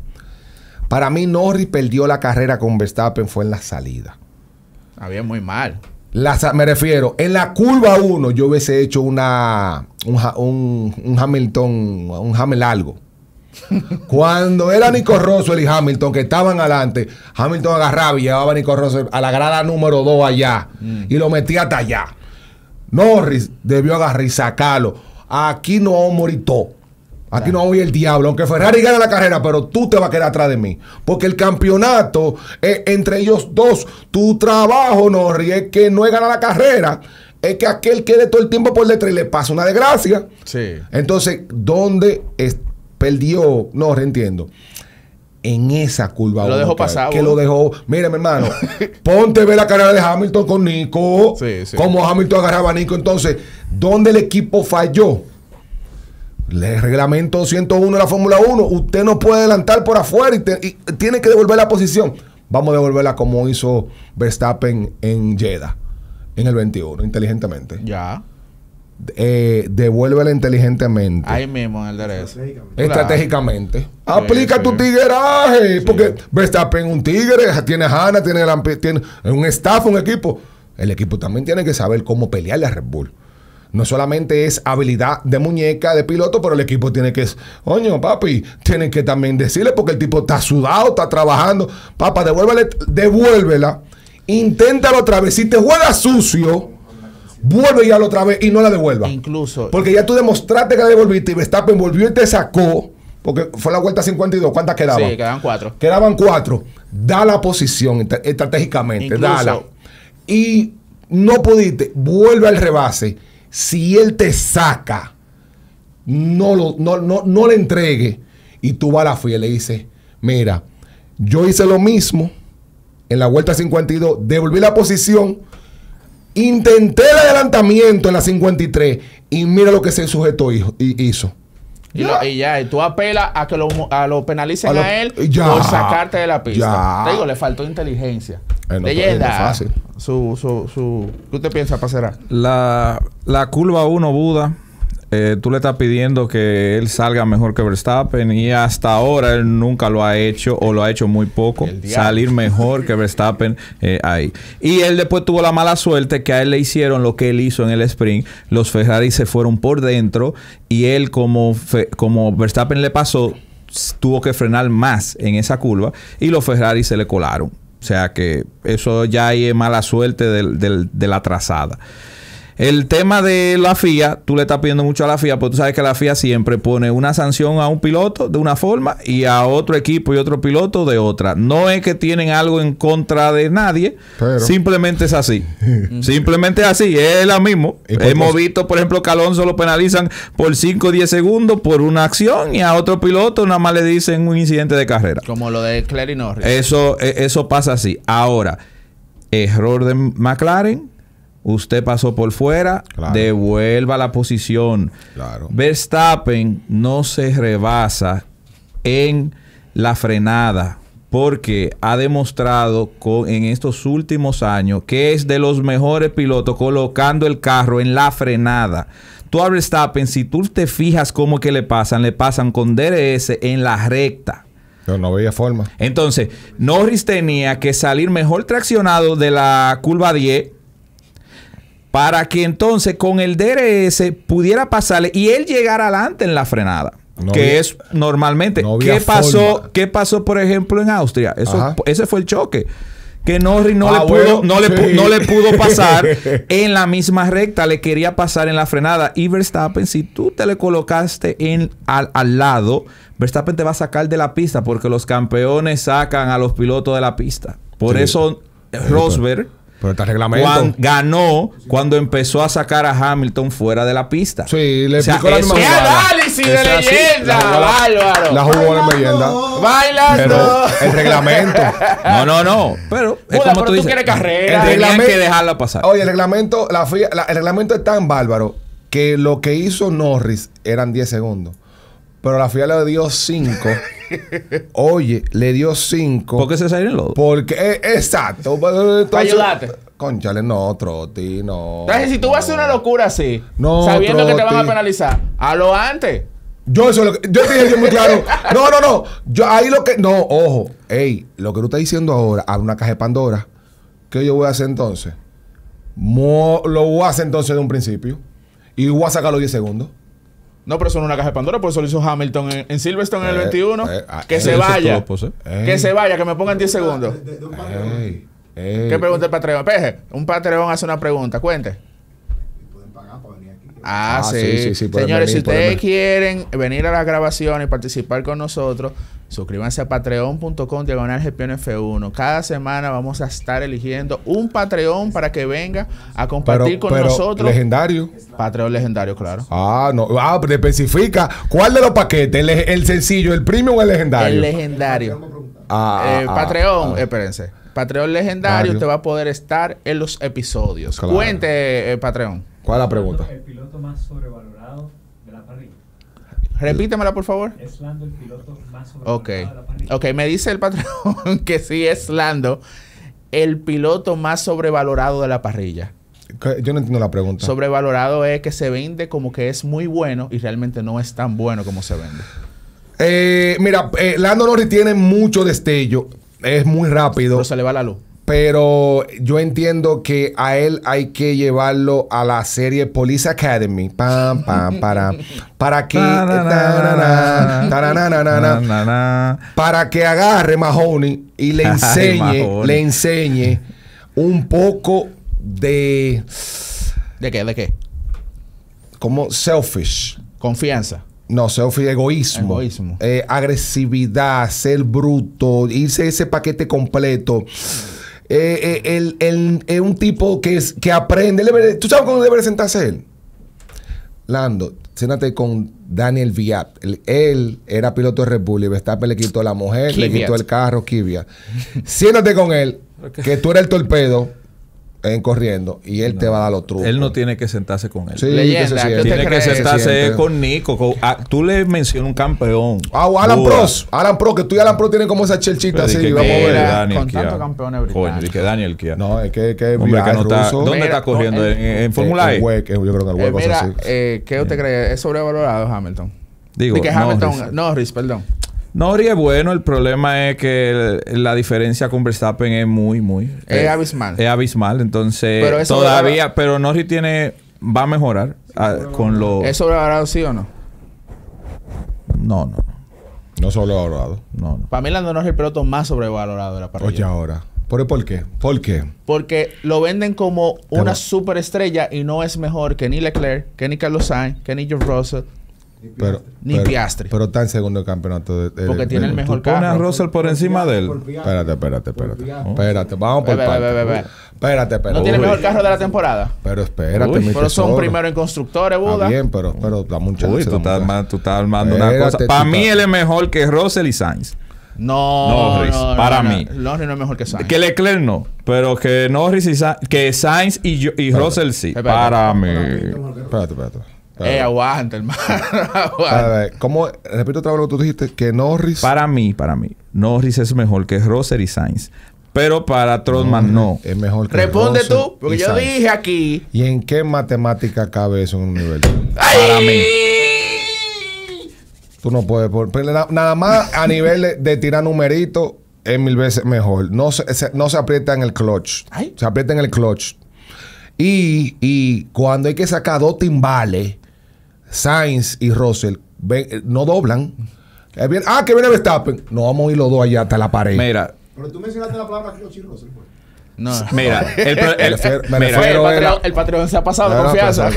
Para mí, Norris perdió la carrera con Verstappen fue en la salida. Había muy mal. Me refiero, en la curva 1 yo hubiese hecho un Hamilton, un Hamel algo. Cuando era Nico Rosberg y Hamilton, que estaban adelante, Hamilton agarraba y llevaba a Nico Rosberg a la grada número 2 allá y lo metía hasta allá. Norris debió agarrar y sacarlo. Aquí no vamos a morir todo. Aquí no voy el diablo. Aunque Ferrari gane la carrera, pero tú te vas a quedar atrás de mí. Porque el campeonato es entre ellos dos. Tu trabajo, Norris, es que no es ganar la carrera. Es que aquel quede todo el tiempo por detrás y le pasa una desgracia. Sí. Entonces, ¿dónde perdió Norris? Entiendo. En esa curva. Lo dejó pasar. Que lo dejó. Mira, mi hermano, ponte a ver la carrera de Hamilton con Nico. Sí, sí. Cómo Hamilton agarraba a Nico. Entonces, ¿dónde el equipo falló? El reglamento 101 de la Fórmula 1, usted no puede adelantar por afuera y tiene que devolver la posición. Vamos a devolverla como hizo Verstappen en Jeddah, en el 21, inteligentemente. Ya. Devuélvela inteligentemente. Ahí mismo, en el derecho. Estratégicamente. Claro. Aplica tu tigueraje, porque Verstappen es un tigre, tiene Hanna, tiene un staff, un equipo. El equipo también tiene que saber cómo pelearle a Red Bull. No solamente es habilidad de muñeca, de piloto, pero el equipo tiene que... Coño, papi, tienen que también decirle porque el tipo está sudado, está trabajando. Papá, devuélvela. Inténtalo otra vez. Si te juegas sucio, vuelve ya otra vez y no la devuelva. Incluso... Porque ya tú demostraste que la devolviste y Verstappen volvió y te sacó. Porque fue la vuelta 52. ¿Cuántas quedaban? Sí, quedaban 4. Quedaban 4. Da la posición estratégicamente. Incluso... Dala. Y no pudiste. Vuelve al rebase. Si él te saca, no le entregue. Y tú vas a la FIA y le dices, mira, yo hice lo mismo en la vuelta 52, devolví la posición, intenté el adelantamiento en la 53 y mira lo que ese sujeto hizo. Y tú apelas a que lo penalicen a él por sacarte de la pista. Te digo, le faltó inteligencia. Leyenda. ¿Qué usted piensa, pasará? La curva 1, Buda, tú le estás pidiendo que él salga mejor que Verstappen y hasta ahora él nunca lo ha hecho o lo ha hecho muy poco. Salir mejor que Verstappen ahí. Y él después tuvo la mala suerte que a él le hicieron lo que él hizo en el sprint. Los Ferrari se fueron por dentro y él como Verstappen le pasó, tuvo que frenar más en esa curva y los Ferrari se le colaron. O sea que eso ya ahí es mala suerte de la trazada. El tema de la FIA, tú le estás pidiendo mucho a la FIA, porque tú sabes que la FIA siempre pone una sanción a un piloto de una forma y a otro equipo y otro piloto de otra. No es que tienen algo en contra de nadie, pero simplemente es así. Simplemente es así, es lo mismo. Hemos visto, por ejemplo, que a Alonso lo penalizan por 5 o 10 segundos por una acción y a otro piloto nada más le dicen un incidente de carrera. Como lo de Leclerc y Norris. Eso pasa así. Ahora, error de McLaren. Usted pasó por fuera, claro. Devuelva la posición. Claro. Verstappen no se rebasa en la frenada porque ha demostrado en estos últimos años que es de los mejores pilotos colocando el carro en la frenada. Tú a Verstappen, si tú te fijas cómo que le pasan con DRS en la recta. Pero no veía forma. Entonces, Norris tenía que salir mejor traccionado de la curva 10 para que entonces con el DRS pudiera pasarle y él llegara adelante en la frenada. No que había, es normalmente. No ¿Qué pasó, por ejemplo, en Austria? Ese fue el choque. Que Norris no le pudo pasar en la misma recta. Le quería pasar en la frenada. Y Verstappen, si tú te le colocaste al lado, Verstappen te va a sacar de la pista porque los campeones sacan a los pilotos de la pista. Por eso Rosberg... Pero está reglamento. Ganó cuando empezó a sacar a Hamilton fuera de la pista. Sí, le explicó la misma jugada. ¡Análisis de leyenda! ¡Bárbaro! La jugó en leyenda. ¡Bailando! El reglamento. No. Pero es como tú dices. Tenían que dejarla pasar. Oye, el reglamento, el reglamento es tan bárbaro que lo que hizo Norris eran 10 segundos. Pero la FIA le dio 5. Oye, le dio 5. ¿Por qué se salió el lodo? Porque, exacto. Ayúdate. Conchale, no, Troti, no. Entonces, si tú vas a hacer una locura así, sabiendo que te van a penalizar, hazlo antes. Yo te dije muy claro. No. Yo ahí lo que... No, ojo. Ey, lo que tú estás diciendo ahora, abre una caja de Pandora. ¿Qué yo voy a hacer entonces? Lo voy a hacer entonces de un principio. Y voy a sacar los 10 segundos. No, pero eso no es una caja de Pandora, por eso lo hizo Hamilton en Silverstone en el 21. Que se vaya. Que se vaya, que me pongan 10 segundos. ¿Qué pregunta el Patreon? Peje, un Patreon hace una pregunta, cuente. Pueden pagar para venir aquí. Ah, sí. Señores, si ustedes quieren venir a las grabaciones y participar con nosotros, suscríbanse a patreon.com/GPNF1. Cada semana vamos a estar eligiendo un Patreon para que venga a compartir con nosotros. ¿Legendario? Patreon legendario, claro. Ah, no. Ah, pero especifica. ¿Cuál de los paquetes? ¿El sencillo, el premium o el legendario? El legendario. Patreon, espérense. Patreon legendario, usted va a poder estar en los episodios. Claro. Cuente, Patreon. ¿Cuál es la pregunta? El piloto más sobrevalorado de la parrilla. Repítemela, por favor. Es Lando el piloto más sobrevalorado de la parrilla. Ok, me dice el Patreon que sí es Lando el piloto más sobrevalorado de la parrilla. Yo no entiendo la pregunta. Sobrevalorado es que se vende como que es muy bueno y realmente no es tan bueno como se vende. Mira, Lando Norris tiene mucho destello. Es muy rápido. Pero se le va la luz. Pero yo entiendo que a él hay que llevarlo a la serie Police Academy. Pam, pam, para que... para que agarre Mahoney y le enseñe, un poco de... ¿De qué? ¿De qué? Como selfish. Confianza. No, selfie, egoísmo. Agresividad, ser bruto, irse ese paquete completo. Es un tipo que aprende. ¿Tú sabes cómo debe sentarse él? Lando, siéntate con Daniel Viat. Él era piloto de Red Bull y Verstappen le quitó la mujer, le quitó el carro, Kvyat. Siéntate con él, que tú eres el torpedo. Corriendo y él te va a dar los trucos. Él no tiene que sentarse con él. Sí, leyenda, que tiene que sentarse con Nico. Tú le mencionas un campeón. Ah, o Alan Prost. Alan Prost, que tú y Alan Prost tienen como esa chelchita así. Vamos a ver. Daniel con tantos campeones británicos. Coño, que Daniel Kia. No, es que hombre, que no está, ¿dónde está corriendo? ¿En Fórmula E? Yo creo que en el hueco es así. ¿Qué usted cree? ¿Es sobrevalorado Hamilton? Digo, Norris, perdón. Norris es bueno, el problema es que la diferencia con Verstappen es muy... Es abismal. Es abismal, entonces pero todavía... Pero Norris tiene... Va a mejorar con lo... ¿Es sobrevalorado sí o no? No. No sobrevalorado. No. Para mí Lando Norris es el piloto más sobrevalorado de la parrilla. Oye, ahora... ¿Por qué? Porque lo venden como una superestrella y no es mejor que ni Leclerc, que ni Carlos Sainz, que ni George Russell... Ni Piastri. Pero está en segundo campeonato. Porque tiene el mejor carro. Pone a Russell por encima de él. Espérate. Vamos por parte. Espérate. ¿No tiene el mejor carro de la temporada? Pero espérate. Pero son primero en constructores, Buda. Está bien, pero da mucha chance. Tú estás armando una cosa. Para mí él es mejor que Russell y Sainz. No, para mí. Norris no es mejor que Sainz. Que Leclerc no. Pero que Norris y Sainz. Que Sainz y Russell sí. Para mí. Espérate. Aguanta, hermano. A ver, ¿cómo? Repito otra vez lo que tú dijiste, que Norris... Para mí. Norris es mejor que Russell y Sainz. Pero para Trotman no. Es mejor que Responde Russell tú, porque yo Sainz. Dije aquí... ¿Y en qué matemática cabe eso en un nivel? Para mí. Tú no puedes... Nada más a nivel de tirar numeritos es 1000 veces mejor. No se aprieta en el clutch. Ay. Se aprieta en el clutch. Y cuando hay que sacar dos timbales... Sainz y Russell no doblan. Que viene Verstappen. No, vamos a ir los dos allá hasta la pared. Mira. Pero tú mencionaste la palabra Clutch y Russell, pues. No. Mira. El Patreon se ha pasado de confianza.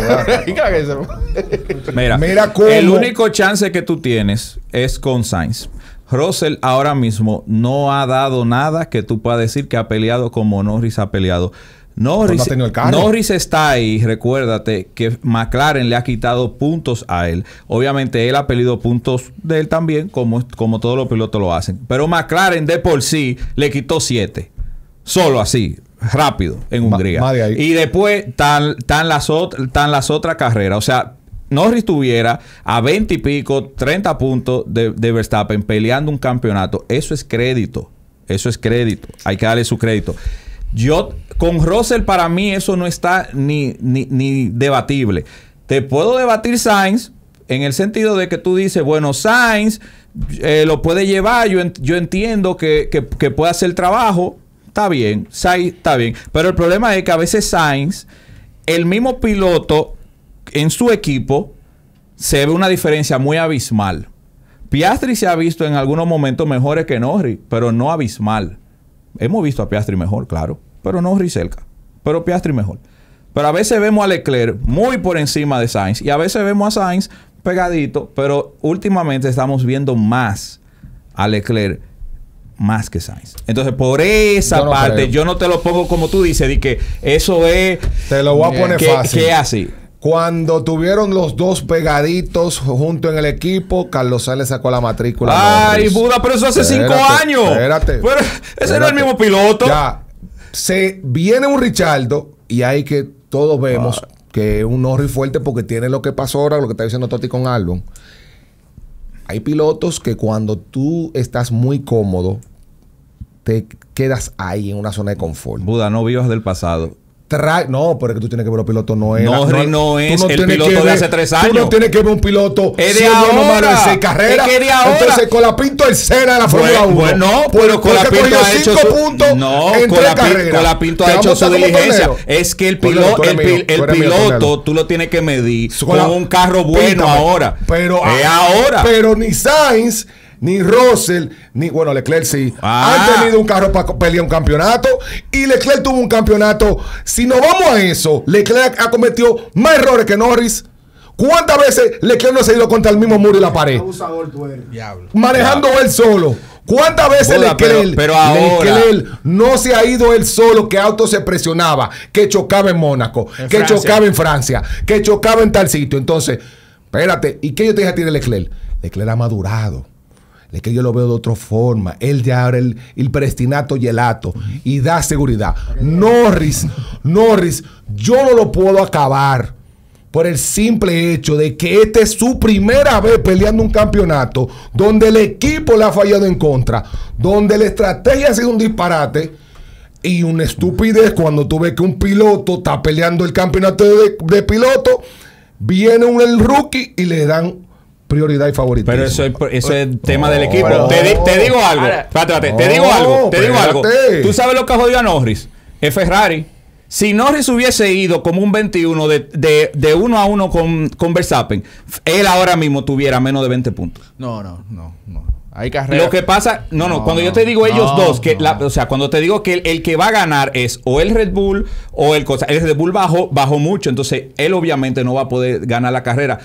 Mira cómo. El único chance que tú tienes es con Sainz. Russell ahora mismo no ha dado nada que tú puedas decir que ha peleado como Norris ha peleado. Norris está ahí, recuérdate que McLaren le ha quitado puntos a él. Obviamente él ha perdido puntos de él también, como todos los pilotos lo hacen. Pero McLaren de por sí le quitó 7. Solo así, rápido, en Hungría. Y después están las otras carreras. O sea, Norris tuviera a 20 y pico, 30 puntos de Verstappen peleando un campeonato. Eso es crédito. Hay que darle su crédito. Con Russell para mí eso no está ni debatible. Te puedo debatir Sainz en el sentido de que tú dices, bueno, Sainz lo puede llevar, yo entiendo que puede hacer el trabajo, está bien, Sainz está bien. Pero el problema es que a veces Sainz, el mismo piloto en su equipo, se ve una diferencia muy abismal. Piastri se ha visto en algunos momentos mejores que Norris, pero no abismal. Hemos visto a Piastri mejor, claro, pero Norris cerca. Pero Piastri mejor. Pero a veces vemos a Leclerc muy por encima de Sainz y a veces vemos a Sainz pegadito, pero últimamente estamos viendo más a Leclerc más que Sainz. Entonces, por esa parte, yo no te lo pongo como tú dices, de que eso es... Te lo voy a poner fácil. ¿Qué así? Cuando tuvieron los dos pegaditos junto en el equipo, Carlos Sainz le sacó la matrícula. ¡Ay, Buda! Pero eso hace 5 años. Espérate. Pero ese no es el mismo piloto. Ya. Se viene un Richardo y ahí que todos vemos que es un Norris fuerte porque tiene lo que pasó ahora, lo que está diciendo Totti con Albon. Hay pilotos que cuando tú estás muy cómodo, te quedas ahí en una zona de confort. Buda, no vivas del pasado. No, porque tú tienes que ver los pilotos. No es el piloto de hace 3 años. Tú no tienes que ver un piloto. Es de ahora. Es que de ahora. Entonces, Colapinto es el Senna de la Fórmula 1. Bueno, pero Colapinto ha hecho 5 puntos. No, Colapinto ha hecho su diligencia. Es que el piloto, tú lo tienes que medir con un carro bueno ahora. Pero ahora. Pero ni Sainz, ni Russell, ni... Bueno, Leclerc sí. Han tenido un carro para pelear un campeonato. Y Leclerc tuvo un campeonato. Si nos vamos a eso, Leclerc ha cometido más errores que Norris. ¿Cuántas veces Leclerc no se ha ido contra el mismo muro y la pared? Abusador tú eres. Diablo. Manejando él solo. ¿Cuántas veces Leclerc no se ha ido él solo? Que auto se presionaba. Que chocaba en Mónaco. Que chocaba en Francia. Que chocaba en tal sitio. Entonces, espérate. ¿Y qué yo te dije a ti de Leclerc? Leclerc ha madurado. Es que yo lo veo de otra forma. Él ya ahora el prestinato y el ato. Y da seguridad. Norris, yo no lo puedo acabar por el simple hecho de que esta es su primera vez peleando un campeonato donde el equipo le ha fallado en contra, donde la estrategia ha sido un disparate y una estupidez cuando tú ves que un piloto está peleando el campeonato de piloto, viene el rookie y le dan prioridad y favorito. Pero eso es el tema del equipo. Te digo algo. Espérate, te digo algo. Tú sabes lo que jodió a Norris. Es Ferrari. Si Norris hubiese ido como un 21 de 1-1 con Verstappen, él ahora mismo tuviera menos de 20 puntos. No. Hay carreras. Lo que pasa, cuando yo te digo ellos dos, que cuando te digo que el que va a ganar es o el Red Bull o el Red Bull bajó mucho, entonces él obviamente no va a poder ganar la carrera.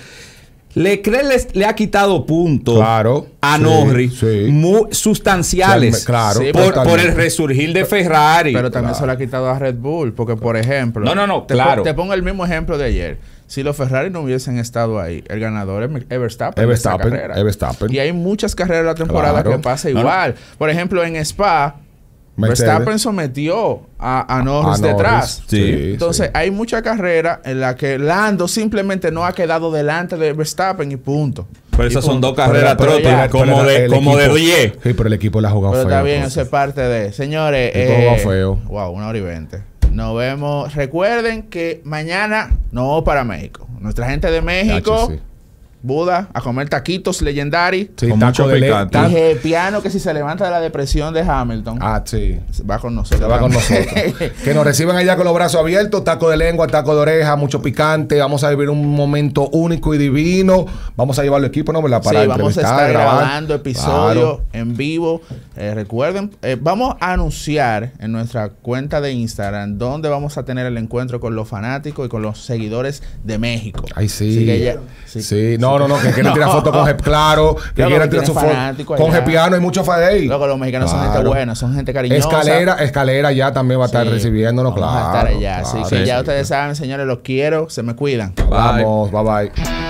Leclerc le ha quitado puntos a Norris muy sustanciales por el resurgir de Ferrari. Pero también se lo ha quitado a Red Bull. Porque, por ejemplo, te pongo el mismo ejemplo de ayer. Si los Ferrari no hubiesen estado ahí, el ganador es Verstappen. Y hay muchas carreras de la temporada que pasa igual. Por ejemplo, en Spa, Verstappen sometió a Norris detrás. Entonces, hay mucha carrera en la que Lando simplemente no ha quedado delante de Verstappen y punto. Pero esas son dos carreras como de 10. Sí, pero el equipo la ha jugado feo. Pero está bien, eso es parte de... Señores, wow, 1:20. Nos vemos. Recuerden que mañana no para México. Nuestra gente de México... Buda, a comer taquitos legendarios. Sí, con mucho picante. Dije, piano, que si se levanta de la depresión de Hamilton. Va con nosotros. Que nos reciban allá con los brazos abiertos. Taco de lengua, taco de oreja, mucho picante. Vamos a vivir un momento único y divino. Vamos a llevar el equipo, ¿no? Para vamos a estar grabando episodios en vivo. Recuerden, vamos a anunciar en nuestra cuenta de Instagram dónde vamos a tener el encuentro con los fanáticos y con los seguidores de México. No, que quieran tirar fotos con Jepiano. Que quieran tirar su foto con Jepiano. Hay mucho fadey. Luego los mexicanos son gente buena, son gente cariñosa. Escalera ya también va a estar recibiéndonos, vamos a estar allá. Así que ya ustedes saben, señores, los quiero. Se me cuidan. Vamos, bye.